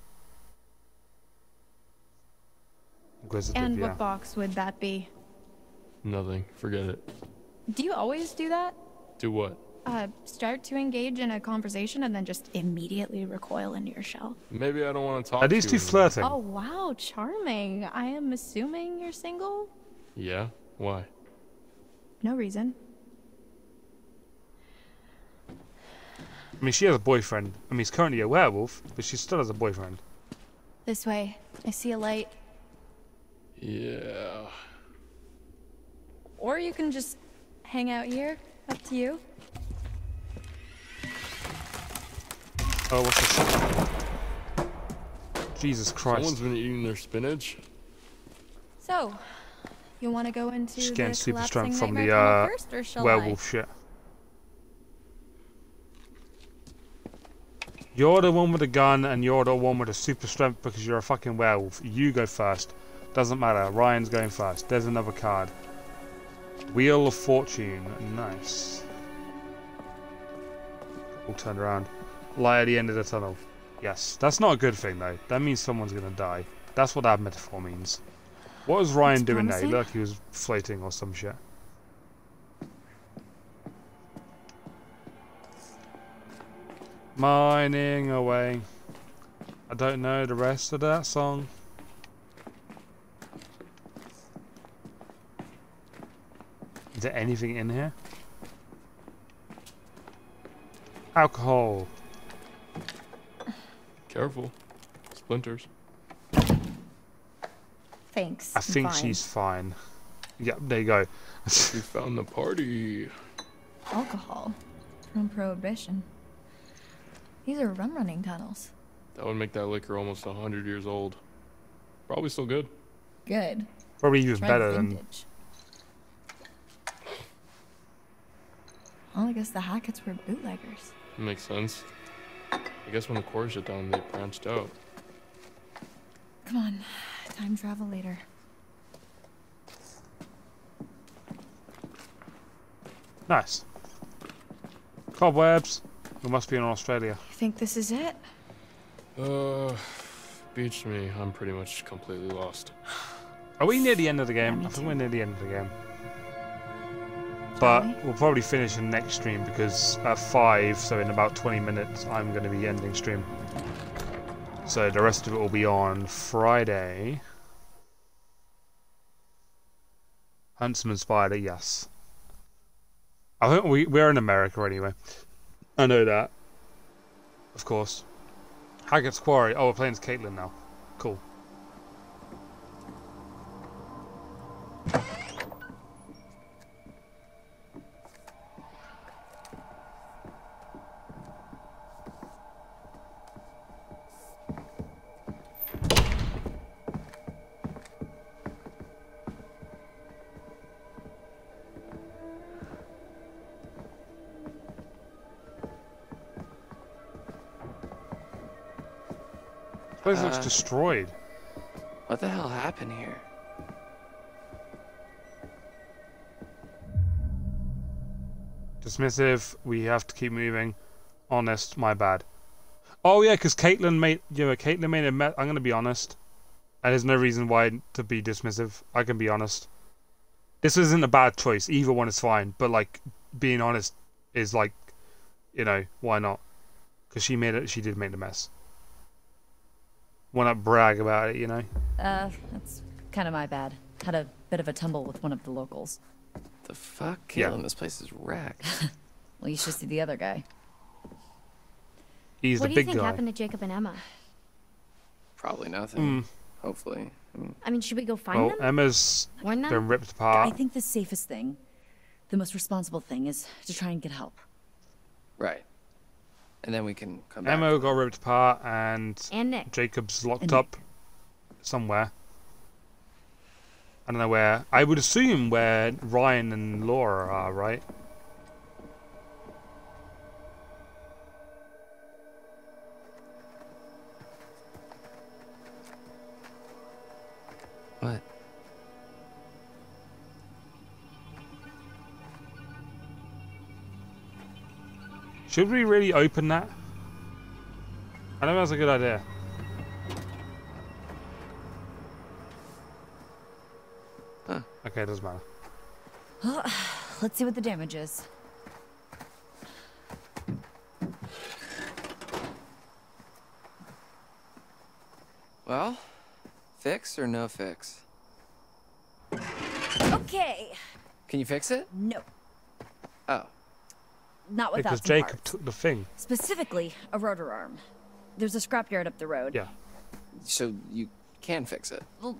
And what yeah. box would that be? Nothing. Forget it. Do you always do that? Do what? Uh, start to engage in a conversation and then just immediately recoil into your shell. Maybe I don't want to talk to you. Are these two flirting? Oh, wow. Charming. I am assuming you're single? Yeah. Why? No reason. I mean, she has a boyfriend. I mean, he's currently a werewolf, but she still has a boyfriend. This way. I see a light. Yeah. Or you can just hang out here. Up to you. Oh, what's this? Jesus Christ. Someone's been eating their spinach. So, you want to go into just getting super strength from the uh, werewolf shit. You're the one with the gun, and you're the one with the super strength because you're a fucking werewolf. You go first. Doesn't matter. Ryan's going first. There's another card. Wheel of Fortune. Nice. We'll turn around. Light at the end of the tunnel. Yes. That's not a good thing, though. That means someone's going to die. That's what that metaphor means. What was Ryan That's doing promising. there? Look, he was floating or some shit. Mining away. I don't know the rest of that song. Is there anything in here? Alcohol. Careful. Splinters. Thanks. I think fine. she's fine. Yep, there you go. We found the party. Alcohol. From Prohibition. These are rum-running tunnels. That would make that liquor almost one hundred years old. Probably still good. Good. Probably even better vintage. than... Well, I guess the Hacketts were bootleggers. Makes sense. I guess when the quarry shut down, they branched out. Come on, time travel later. Nice. Cobwebs. We must be in Australia. You think this is it? Uh, beach me. I'm pretty much completely lost. Are we near the end of the game? Yeah, I think too. we're near the end of the game. But we'll probably finish in next stream because at five, so in about twenty minutes, I'm going to be ending stream. So the rest of it will be on Friday. Huntsman Spider, yes. I think we, we're in America anyway. I know that. Of course. Hackett's Quarry. Oh, we're playing as Caitlin now. Cool. This place uh, looks destroyed. What the hell happened here? Dismissive. We have to keep moving. Honest. My bad. Oh yeah, because Caitlin made. You know, Caitlin made a. Me I'm gonna be honest. And there's no reason why to be dismissive. I can be honest. This isn't a bad choice. Either one is fine. But like, being honest is like, you know, why not? Because she made it. She did make the mess. Why not brag about it? You know. Uh, that's kind of my bad. Had a bit of a tumble with one of the locals. The fuck, Caitlin? Yeah. This place is wrecked. Well, you should see the other guy. He's what the big guy. What do you think guy. happened to Jacob and Emma? Probably nothing. Mm. Hopefully. Mm. I mean, should we go find well, them? Emma's Warn them? been ripped apart. I think the safest thing, the most responsible thing, is to try and get help. Right. And then we can come Emma back. Emma got ripped apart, and, and Nick. Jacob's locked and up Nick. somewhere. I don't know where. I would assume where Ryan and Laura are, right? What? Should we really open that? I don't know if that's a good idea. Okay, it doesn't matter. Well, let's see what the damage is. Well, fix or no fix? Okay. Can you fix it? No. Oh. Not without. Because Jacob took the thing. Specifically, a rotor arm. There's a scrapyard up the road. Yeah. So you can fix it. Well,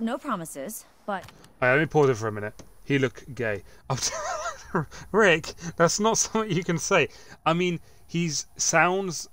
no promises. But right, let me pause it for a minute. He looked gay. Rick, that's not something you can say. I mean, he's sounds.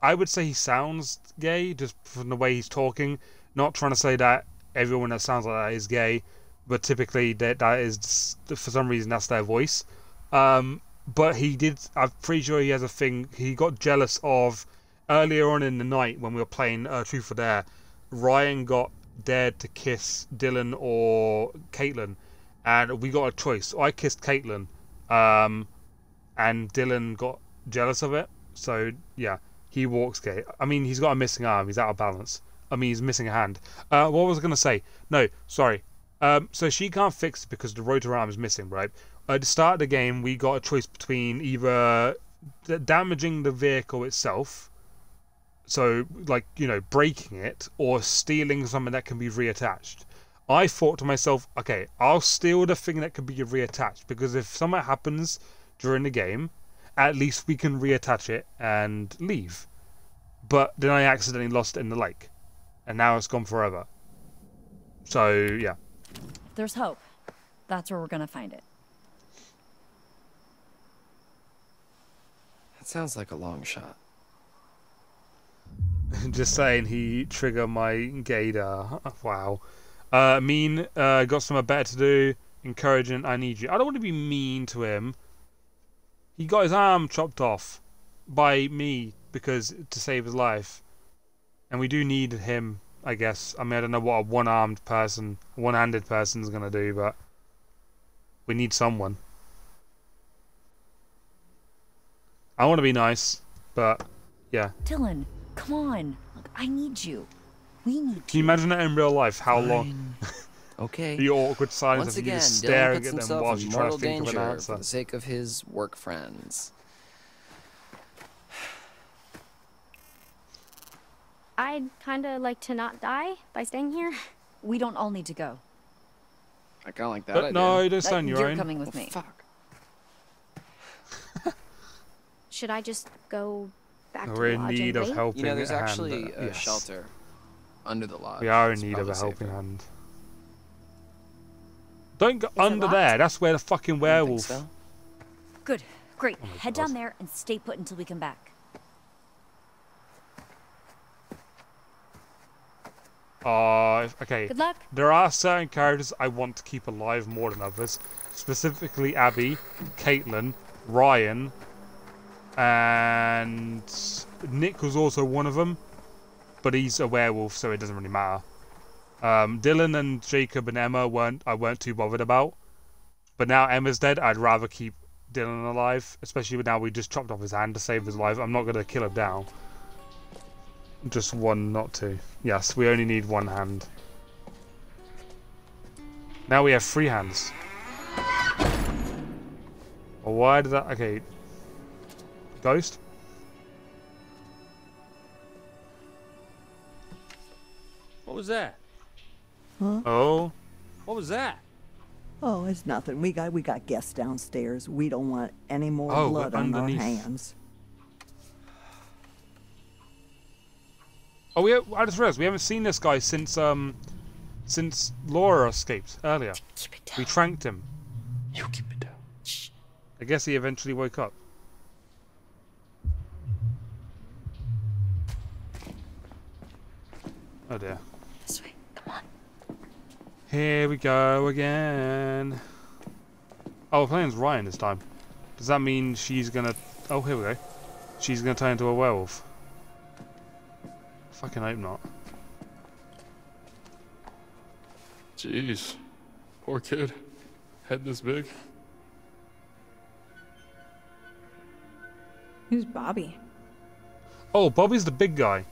I would say he sounds gay just from the way he's talking. Not trying to say that everyone that sounds like that is gay, but typically that that is for some reason that's their voice. Um, but he did. I'm pretty sure he has a thing. He got jealous of earlier on in the night when we were playing uh, Truth or Dare. Ryan got dared to kiss Dylan or Caitlin, and we got a choice. So I kissed Caitlin, um, and Dylan got jealous of it. So yeah, he walks gay. I mean, he's got a missing arm. He's out of balance. I mean, he's missing a hand. Uh, what was I gonna say? No, sorry. Um, so she can't fix it because the rotor arm is missing, right? At the start of the game, we got a choice between either damaging the vehicle itself. So, like, you know, breaking it or stealing something that can be reattached. I thought to myself, okay, I'll steal the thing that can be reattached, because if something happens during the game, at least we can reattach it and leave. But then I accidentally lost it in the lake, and now it's gone forever. So, yeah. If there's hope, that's where we're going to find it. That sounds like a long shot. Just saying, he trigger my gaydar. Wow. Uh, mean, uh, got something better to do. Encouraging, I need you. I don't want to be mean to him. He got his arm chopped off by me because to save his life. And we do need him, I guess. I mean, I don't know what a one-armed person, one-handed person is going to do, but we need someone. I want to be nice, but yeah. Dylan. Come on, look, I need you. We need you. Can you imagine that in real life? How Fine. long? Okay. The awkward silence Once of again, you just staring at them while you try to think of an answer. For the sake of his work friends. I'd kind of like to not die by staying here. We don't all need to go. I kind of like that. But idea. No, you don't sound your own. You're coming with oh, me. Fuck. Should I just go? Back We're in need of helping. You know, there's actually hand, uh, a yes. shelter under the lodge. We are in need of a helping safer. hand. Don't go Is under there. That's where the fucking werewolf. So. Good, great. Oh Head God. down there and stay put until we come back. Uh, okay. Good luck. There are certain characters I want to keep alive more than others, specifically Abby, Caitlin, Ryan. And Nick was also one of them, but he's a werewolf, so it doesn't really matter. Um, Dylan and Jacob and Emma weren't I weren't too bothered about, but now Emma's dead. I'd rather keep Dylan alive, especially now we just chopped off his hand to save his life. I'm not gonna kill him now. Just one, not two. Yes, we only need one hand. Now we have three hands. Oh, why did that? Okay. Ghost. What was that? Huh? Oh. What was that? Oh, it's nothing. We got we got guests downstairs. We don't want any more oh, blood on underneath. Our hands. Oh, we have, I just realized we haven't seen this guy since um since Laura escaped earlier. Keep it down. We tranked him. You keep it down. I guess he eventually woke up. Oh dear. This way. Come on. Here we go again. Oh, we're playing as Ryan this time. Does that mean she's gonna? Oh, here we go. She's gonna turn into a werewolf. Fucking hope not. Jeez, poor kid. Head this big. Who's Bobby? Oh, Bobby's the big guy.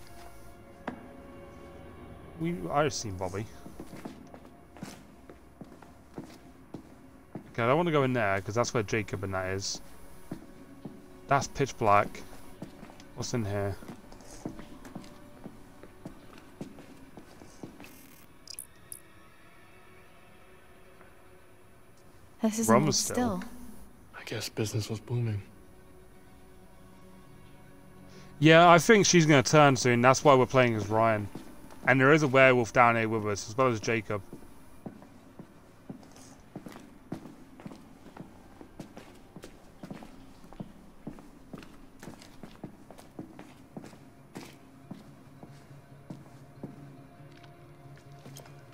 We, I've seen Bobby. Okay, I don't want to go in there because that's where Jacob and that is. That's pitch black. What's in here? This is still. still. I guess business was booming. Yeah, I think she's going to turn soon. That's why we're playing as Ryan. And there is a werewolf down here with us, as well as Jacob.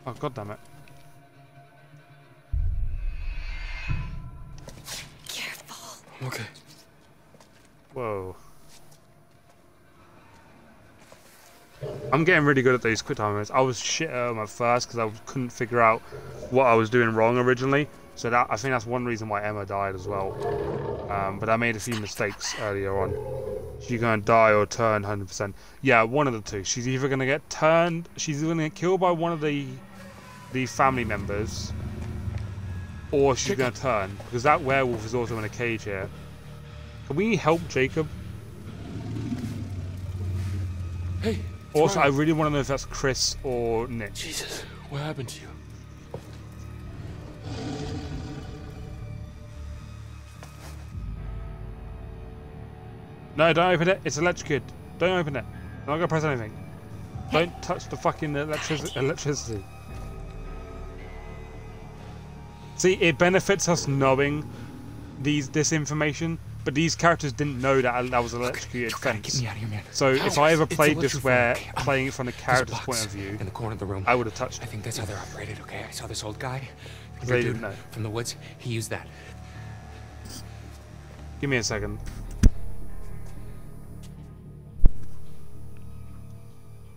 Oh, God damn it. Careful. Okay. Whoa. I'm getting really good at those quick time events. I was shit at them at first because I couldn't figure out what I was doing wrong originally. So that, I think that's one reason why Emma died as well. Um, but I made a few mistakes earlier on. She's going to die or turn one hundred percent. Yeah, one of the two. She's either going to get turned... She's either going to get killed by one of the the family members. Or she's going to turn. Because that werewolf is also in a cage here. Can we help Jacob? Hey. Also, I really want to know if that's Chris or Nick. Jesus, what happened to you? No, don't open it. It's electrocuted. Don't open it. I'm not going to press anything. Hey. Don't touch the fucking electric electricity. See, it benefits us knowing these this information. But these characters didn't know that that was an electrocuted fence. So if I ever played this where playing it from the character's point of view, in the corner of the room, I would have touched it. I think that's how they're operated, okay? I saw this old guy. They didn't know. From the woods, he used that. Give me a second.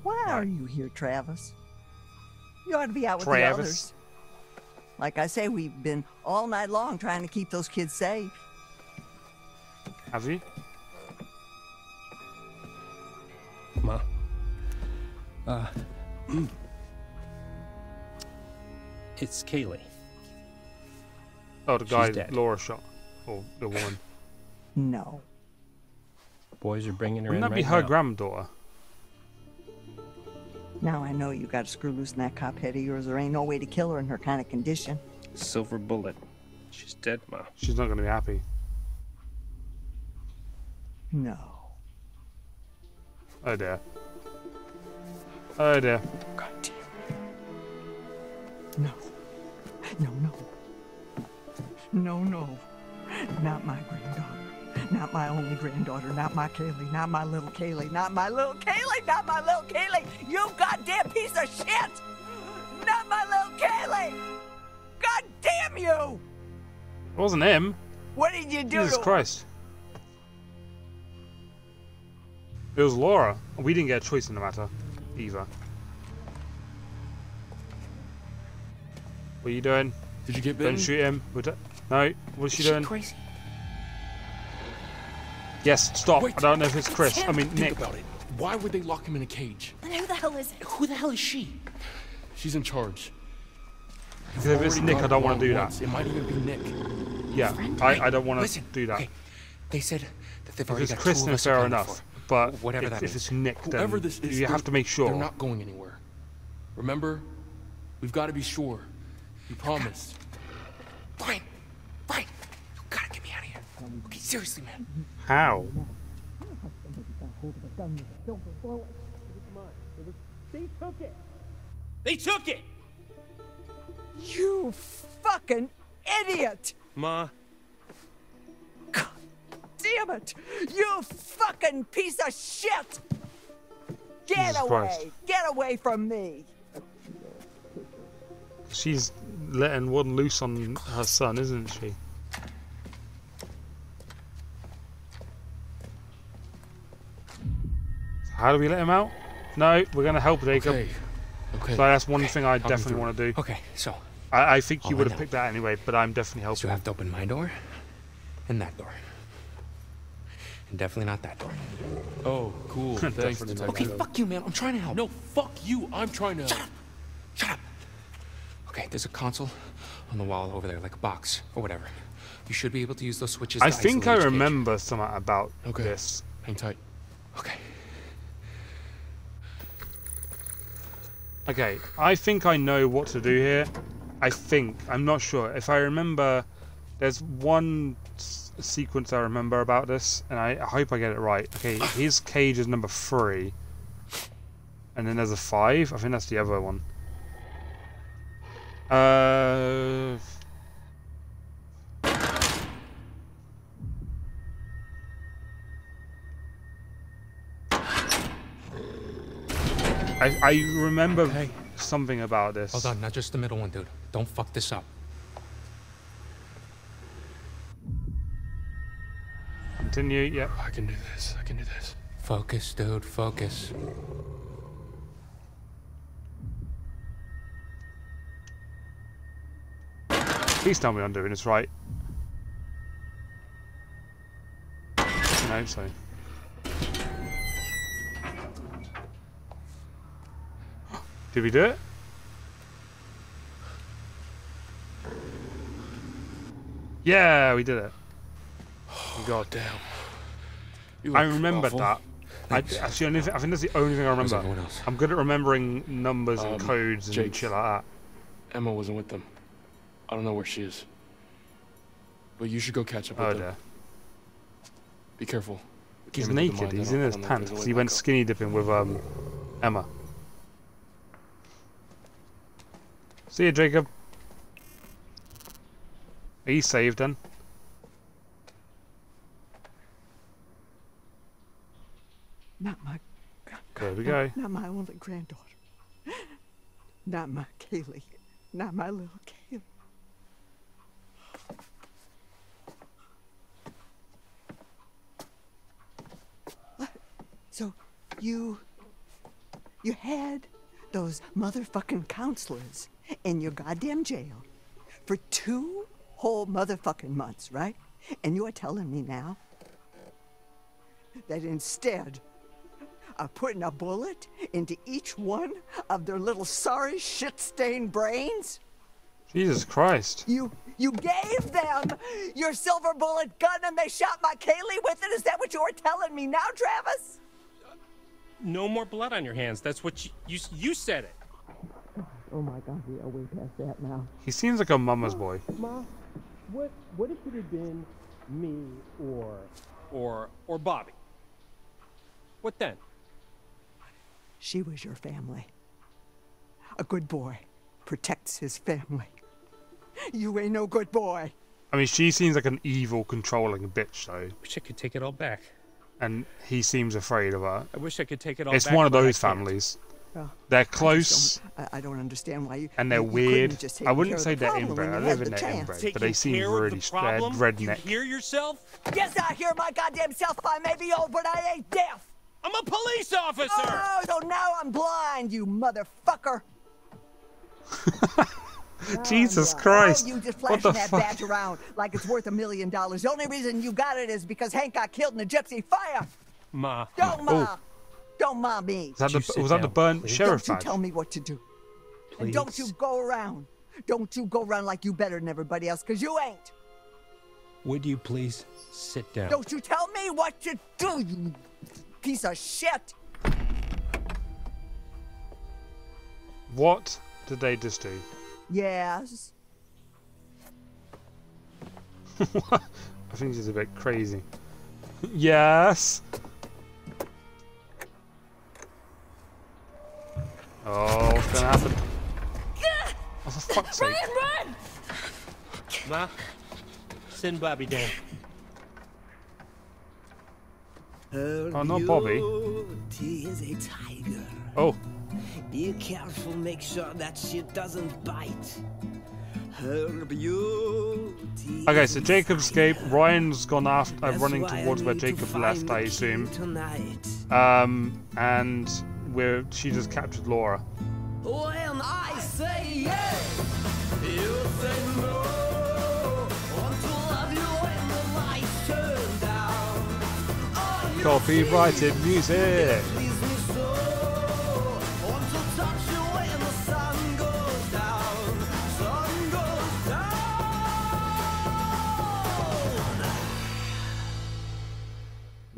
Why are you here, Travis? You ought to be out with the others. Like I say, we've been all night long trying to keep those kids safe. Have you? Ma. Uh, it's Kaylee. Oh, the guy Laura shot. Or the woman. No. Boys are bringing her Wouldn't in right now. Wouldn't that be her now? Granddaughter? Now I know you got to screw loose in that cop head of yours. There ain't no way to kill her in her kind of condition. Silver bullet. She's dead, Ma. She's not going to be happy. No. Oh dear. Oh dear. God damn. No. No, no. No, no. Not my granddaughter. Not my only granddaughter. Not my Kaylee. Not my little Kaylee. Not my little Kaylee. Not my little Kaylee. You goddamn piece of shit. Not my little Kaylee. God damn you. It wasn't him. What did you do? Jesus Christ. It was Laura. We didn't get a choice in the matter. either. What are you doing? Did you get bitten? Don't shoot him. No. What's she doing? Crazy? Yes. Stop. Wait, I don't know if it's Chris. It's I mean Nick. Think about it. Why would they lock him in a cage? And who the hell is it? Who the hell is she? She's in charge. Because if it's Nick, I don't want to do that. It might even be Nick. Yeah, I, I don't want to do that. Okay. They said that they've already got two of us fair enough, but whatever that is, if it's Nick, then you have to make sure they're not going anywhere. Remember, we've got to be sure. You promised. Fine, fine. You gotta get me out of here. Okay, seriously, man. How? They took it. They took it. You fucking idiot! Ma. God damn it! You fucking piece of shit! Get Jesus away! Christ. Get away from me! She's letting one loose on her son, isn't she? How do we let him out? No, we're gonna help Jacob. Okay. Okay. So that's one okay. thing I I'll definitely want to do. Okay, so I, I think you would have picked that anyway, but I'm definitely helping. So you have to open my door, and that door, and definitely not that door. Oh, cool. Thanks. Okay, fuck you, man. I'm trying to help. No, fuck you. I'm trying to. Shut up. Shut up. Okay, there's a console on the wall over there, like a box or whatever. You should be able to use those switches. I think I remember something about okay. this. Hang tight. Okay. Okay, I think I know what to do here. I think. I'm not sure. If I remember, there's one s sequence I remember about this, and I, I hope I get it right. Okay, his cage is number three. And then there's a five. I think that's the other one. Uh... I, I remember okay. something about this. Hold on, not just the middle one, dude. Don't fuck this up. Continue, yep. I can do this, I can do this. Focus, dude, focus. Please tell me I'm doing this right. I hope so. Did we do it? Yeah, we did it. Oh, God damn. You I remembered awful. That. I, that's the only thing, I think that's the only thing I remember. I'm good at remembering numbers um, and codes Jake's, and shit like that. Emma wasn't with them. I don't know where she is. But you should go catch up with oh, them. Dear. Be careful. He's naked. He's in his pants because he went skinny dipping with um, Emma. See you, Jacob. He's saved then. Not my... There we go. Not, not my only granddaughter. Not my Kaylee. Not my little Kaylee. What? So, you... You had those motherfucking counselors in your goddamn jail for two whole motherfucking months, right? And you are telling me now that instead of putting a bullet into each one of their little sorry shit-stained brains, Jesus Christ, you you gave them your silver bullet gun and they shot my Kaylee with it? Is that what you are telling me now, Travis? No more blood on your hands. That's what you you, you said it. Oh my God, we are way past that now. He seems like a mama's boy. Ma, what what if it had been me or or or Bobby? What then? She was your family. A good boy protects his family. You ain't no good boy. I mean, she seems like an evil, controlling bitch, though. Wish I could take it all back. And he seems afraid of her. I wish I could take it all back. It's one of those families. Well, they're close. I don't, I don't understand why you. And they're you, you weird. I wouldn't say they're inbred. I live in their inbred, but they seem really scared, redneck. You hear yourself? Yes, I hear my goddamn self. I may be old, but I ain't deaf. I'm a police officer! Oh, so now I'm blind, you motherfucker! Jesus oh, Christ! You just flashing that fuck? badge around like it's worth a million dollars. The only reason you got it is because Hank got killed in a gypsy fire! Ma. Don't ma. Oh. Don't ma me. Was that the, was that the burnt sheriff badge? Don't you tell me what to do. Please. And don't you go around. Don't you go around like you better than everybody else, because you ain't. Would you please sit down? Don't you tell me what to do, you piece of shit! What did they just do? Yes. I think this is a bit crazy. Yes. Oh, what's gonna happen? Oh, for fuck's sake. Ryan, run! Ma, send Bobby down. Oh, not Bobby. He is a tiger. Oh. Be careful, make sure that shit doesn't bite. Her beauty. Okay, so Jacob's escaped. Ryan's gone after, uh, running towards where Jacob left, I assume. Um, and where she just captured Laura. When I say yes, you say no. Want to love you when the lights turn down. Copyrighted music.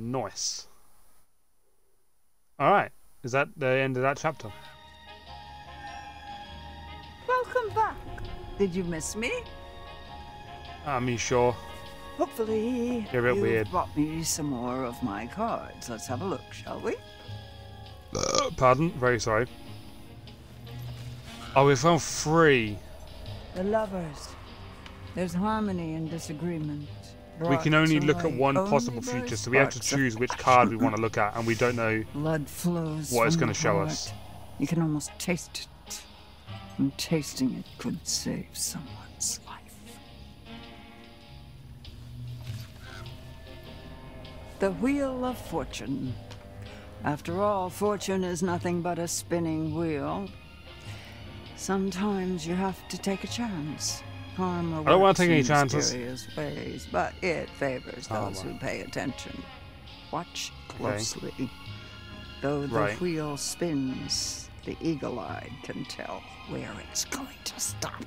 Nice. Alright, is that the end of that chapter? Welcome back. Did you miss me? I mean, sure. Hopefully, you're a bit weird. You brought me some more of my cards. Let's have a look, shall we? Uh, pardon? Very sorry. Oh, we found three. The lovers. There's harmony and disagreement. We can only look at one possible future, so we have to choose which card we want to look at, and we don't know blood flows what it's going to show us. You can almost taste it, and tasting it could save someone's life. The Wheel of Fortune. After all, fortune is nothing but a spinning wheel. Sometimes you have to take a chance. I don't want to take any chances. Ways, but it favors oh, those wow. who pay attention. Watch closely. Okay. Though the right. wheel spins, the eagle-eyed can tell where it's going to stop.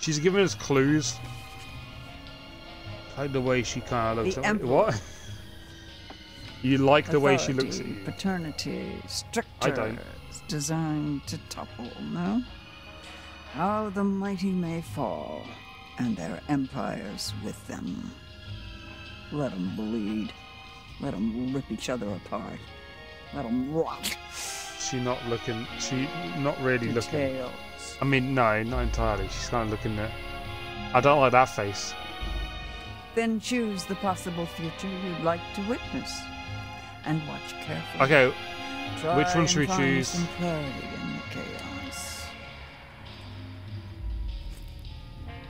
She's giving us clues. I like the way she kind of looks the at me. What? You like Authority, the way she looks at you. Paternity, stricter. I don't. Designed to topple, no? How the mighty may fall, and their empires with them. Let them bleed. Let them rip each other apart. Let them rot. She not looking. She not really Details. looking. I mean, no, not entirely. She's kind of looking at. I don't like that face. Then choose the possible future you'd like to witness, and watch carefully. Okay, Try which one should we choose? Some clarity in the chaos.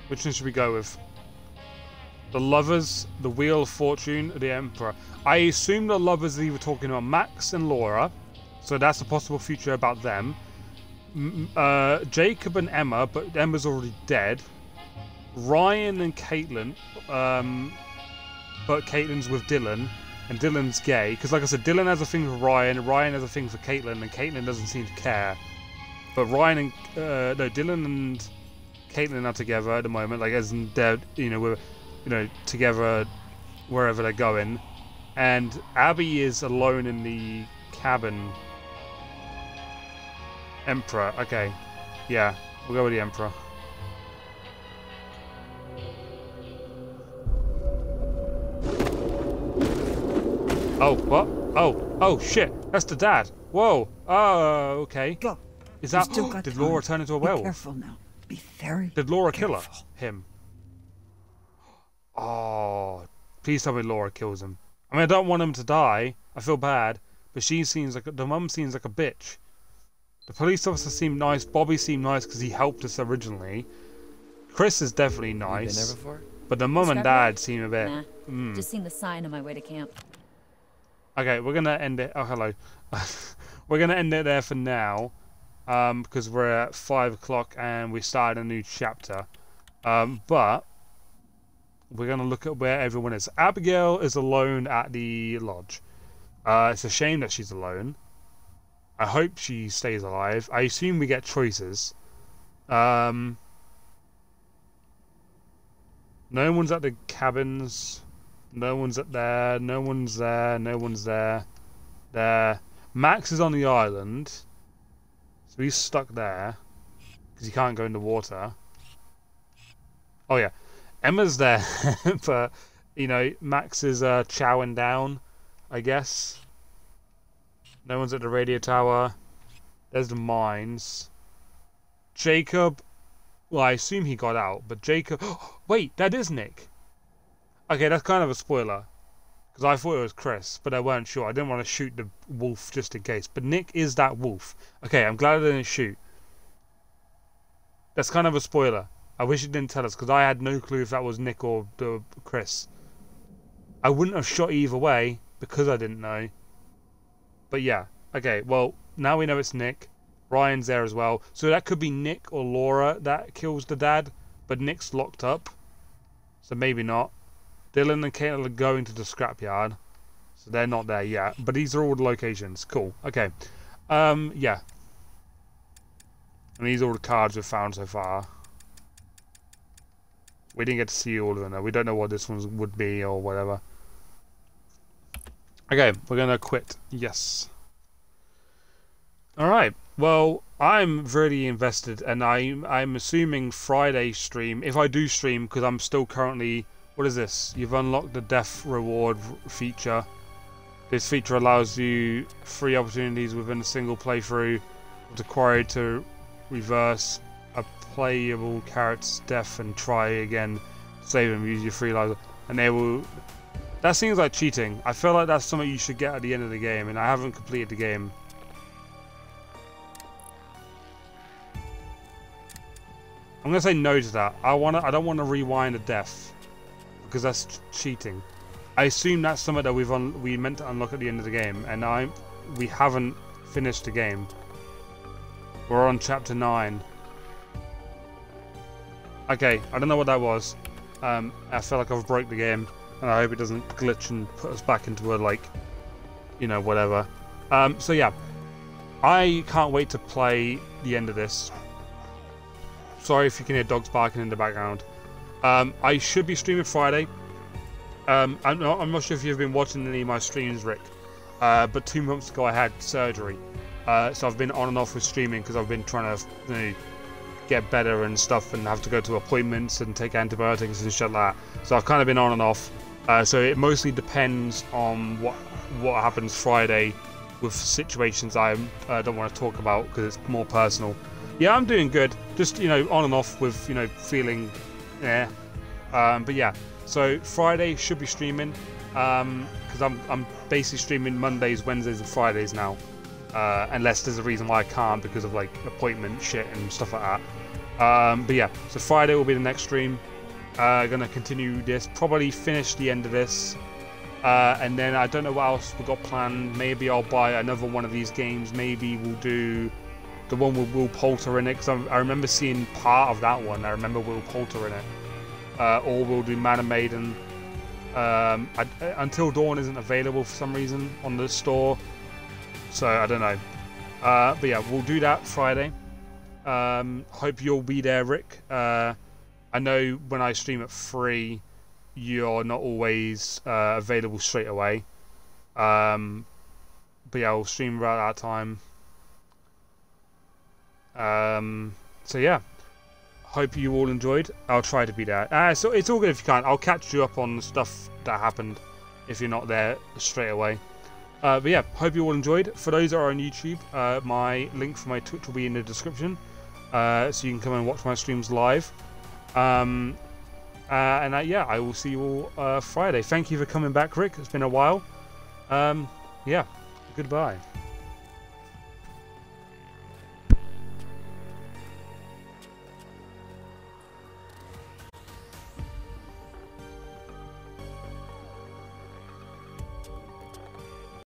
Which one should we go with? The Lovers, the Wheel of Fortune, or the Emperor? I assume the Lovers they were talking about Max and Laura, so that's a possible future about them. Uh, Jacob and Emma, but Emma's already dead. Ryan and Caitlin, um, but Caitlin's with Dylan, and Dylan's gay. Because like I said, Dylan has a thing for Ryan, Ryan has a thing for Caitlin, and Caitlin doesn't seem to care. But Ryan and... Uh, no, Dylan and... Caitlin are together at the moment, like as in they're, you know, we're, you know, together wherever they're going, and Abby is alone in the cabin. Emperor, okay, yeah, we'll go with the Emperor. Oh, what? Oh, oh, shit! That's the dad. Whoa. Oh, okay. Go. Is that? Did Laura turn into a werewolf? Be careful now. Be very Did Laura careful. kill her? him? Oh, please tell me Laura kills him. I mean, I don't want him to die. I feel bad, but she seems like the mum seems like a bitch. The police officer seemed nice. Bobby seemed nice because he helped us originally. Chris is definitely nice, but the mum and dad seem a bit. Nah, mm. Just seen the sign on my way to camp. Okay, we're gonna end it. Oh, hello. We're gonna end it there for now, um, because we're at five o'clock and we started a new chapter. Um, but we're gonna look at where everyone is. Abigail is alone at the lodge. Uh, it's a shame that she's alone. I hope she stays alive. I assume we get choices. Um, no one's at the cabins. No one's up there. No one's there. No one's there. There. Max is on the island, so he's stuck there because he can't go in the water. Oh yeah, Emma's there, but you know Max is uh, chowing down, I guess. No one's at the radio tower. There's the mines. Jacob. Well, I assume he got out, but Jacob. Wait, that is Nick. Okay, that's kind of a spoiler, because I thought it was Chris, but I weren't sure. I didn't want to shoot the wolf just in case. But Nick is that wolf. Okay, I'm glad I didn't shoot. That's kind of a spoiler. I wish it didn't tell us, because I had no clue if that was Nick or uh, Chris. I wouldn't have shot either way, because I didn't know. But yeah, okay, well, now we know it's Nick. Ryan's there as well. So that could be Nick or Laura that kills the dad, but Nick's locked up, so maybe not. Dylan and Caitlin are going to the scrapyard, so they're not there yet. But these are all the locations. Cool. Okay. Um, yeah. And these are all the cards we've found so far. We didn't get to see all of them, though. We don't know what this one would be or whatever. Okay, we're going to quit. Yes. Alright. Well, I'm really invested, and I'm, I'm assuming Friday stream, if I do stream, because I'm still currently... What is this? You've unlocked the death reward feature. This feature allows you three opportunities within a single playthrough of the quarry to reverse a playable character's death and try again, save him, use your free lives, and they will... That seems like cheating. I feel like that's something you should get at the end of the game, and I haven't completed the game. I'm gonna say no to that. I wanna. I don't want to rewind a death, because that's cheating. I assume that's something that we've un we meant to unlock at the end of the game, and I we haven't finished the game. We're on chapter nine. Okay, I don't know what that was. Um, I feel like I've broke the game, and I hope it doesn't glitch and put us back into a, like, you know, whatever. Um, so yeah, I can't wait to play the end of this. Sorry if you can hear dogs barking in the background. Um, I should be streaming Friday. Um, I'm, not, I'm not sure if you've been watching any of my streams, Rick. Uh, but two months ago I had surgery. Uh, so I've been on and off with streaming because I've been trying to, you know, get better and stuff and have to go to appointments and take antibiotics and shit like that. So I've kind of been on and off. Uh, so it mostly depends on what, what happens Friday with situations I uh, don't want to talk about because it's more personal. Yeah, I'm doing good. Just, you know, on and off with, you know, feeling... Yeah, um, but yeah, so Friday should be streaming, because um, I'm, I'm basically streaming Mondays, Wednesdays and Fridays now, uh, unless there's a reason why I can't because of like appointment shit and stuff like that. Um, but yeah, so Friday will be the next stream. Uh, gonna continue this, probably finish the end of this, uh, and then I don't know what else we've got planned. Maybe I'll buy another one of these games. Maybe we'll do the one with Will Poulter in it, because I, I remember seeing part of that one. I remember Will Poulter in it. Uh, or we'll do Man of Medan. Um, I, Until Dawn isn't available for some reason on the store, so I don't know. Uh, but yeah, we'll do that Friday. Um, hope you'll be there, Rick. Uh, I know when I stream at three, you're not always uh, available straight away. Um, but yeah, I'll stream around that time. Um, so yeah, hope you all enjoyed. I'll try to be there. Uh, so it's all good if you can't. I'll catch you up on the stuff that happened if you're not there straight away. Uh, but yeah, hope you all enjoyed. For those that are on YouTube, uh, my link for my Twitch will be in the description, uh, so you can come and watch my streams live. Um, uh, and uh, yeah, I will see you all uh, Friday. Thank you for coming back, Rick. It's been a while. Um, yeah, goodbye.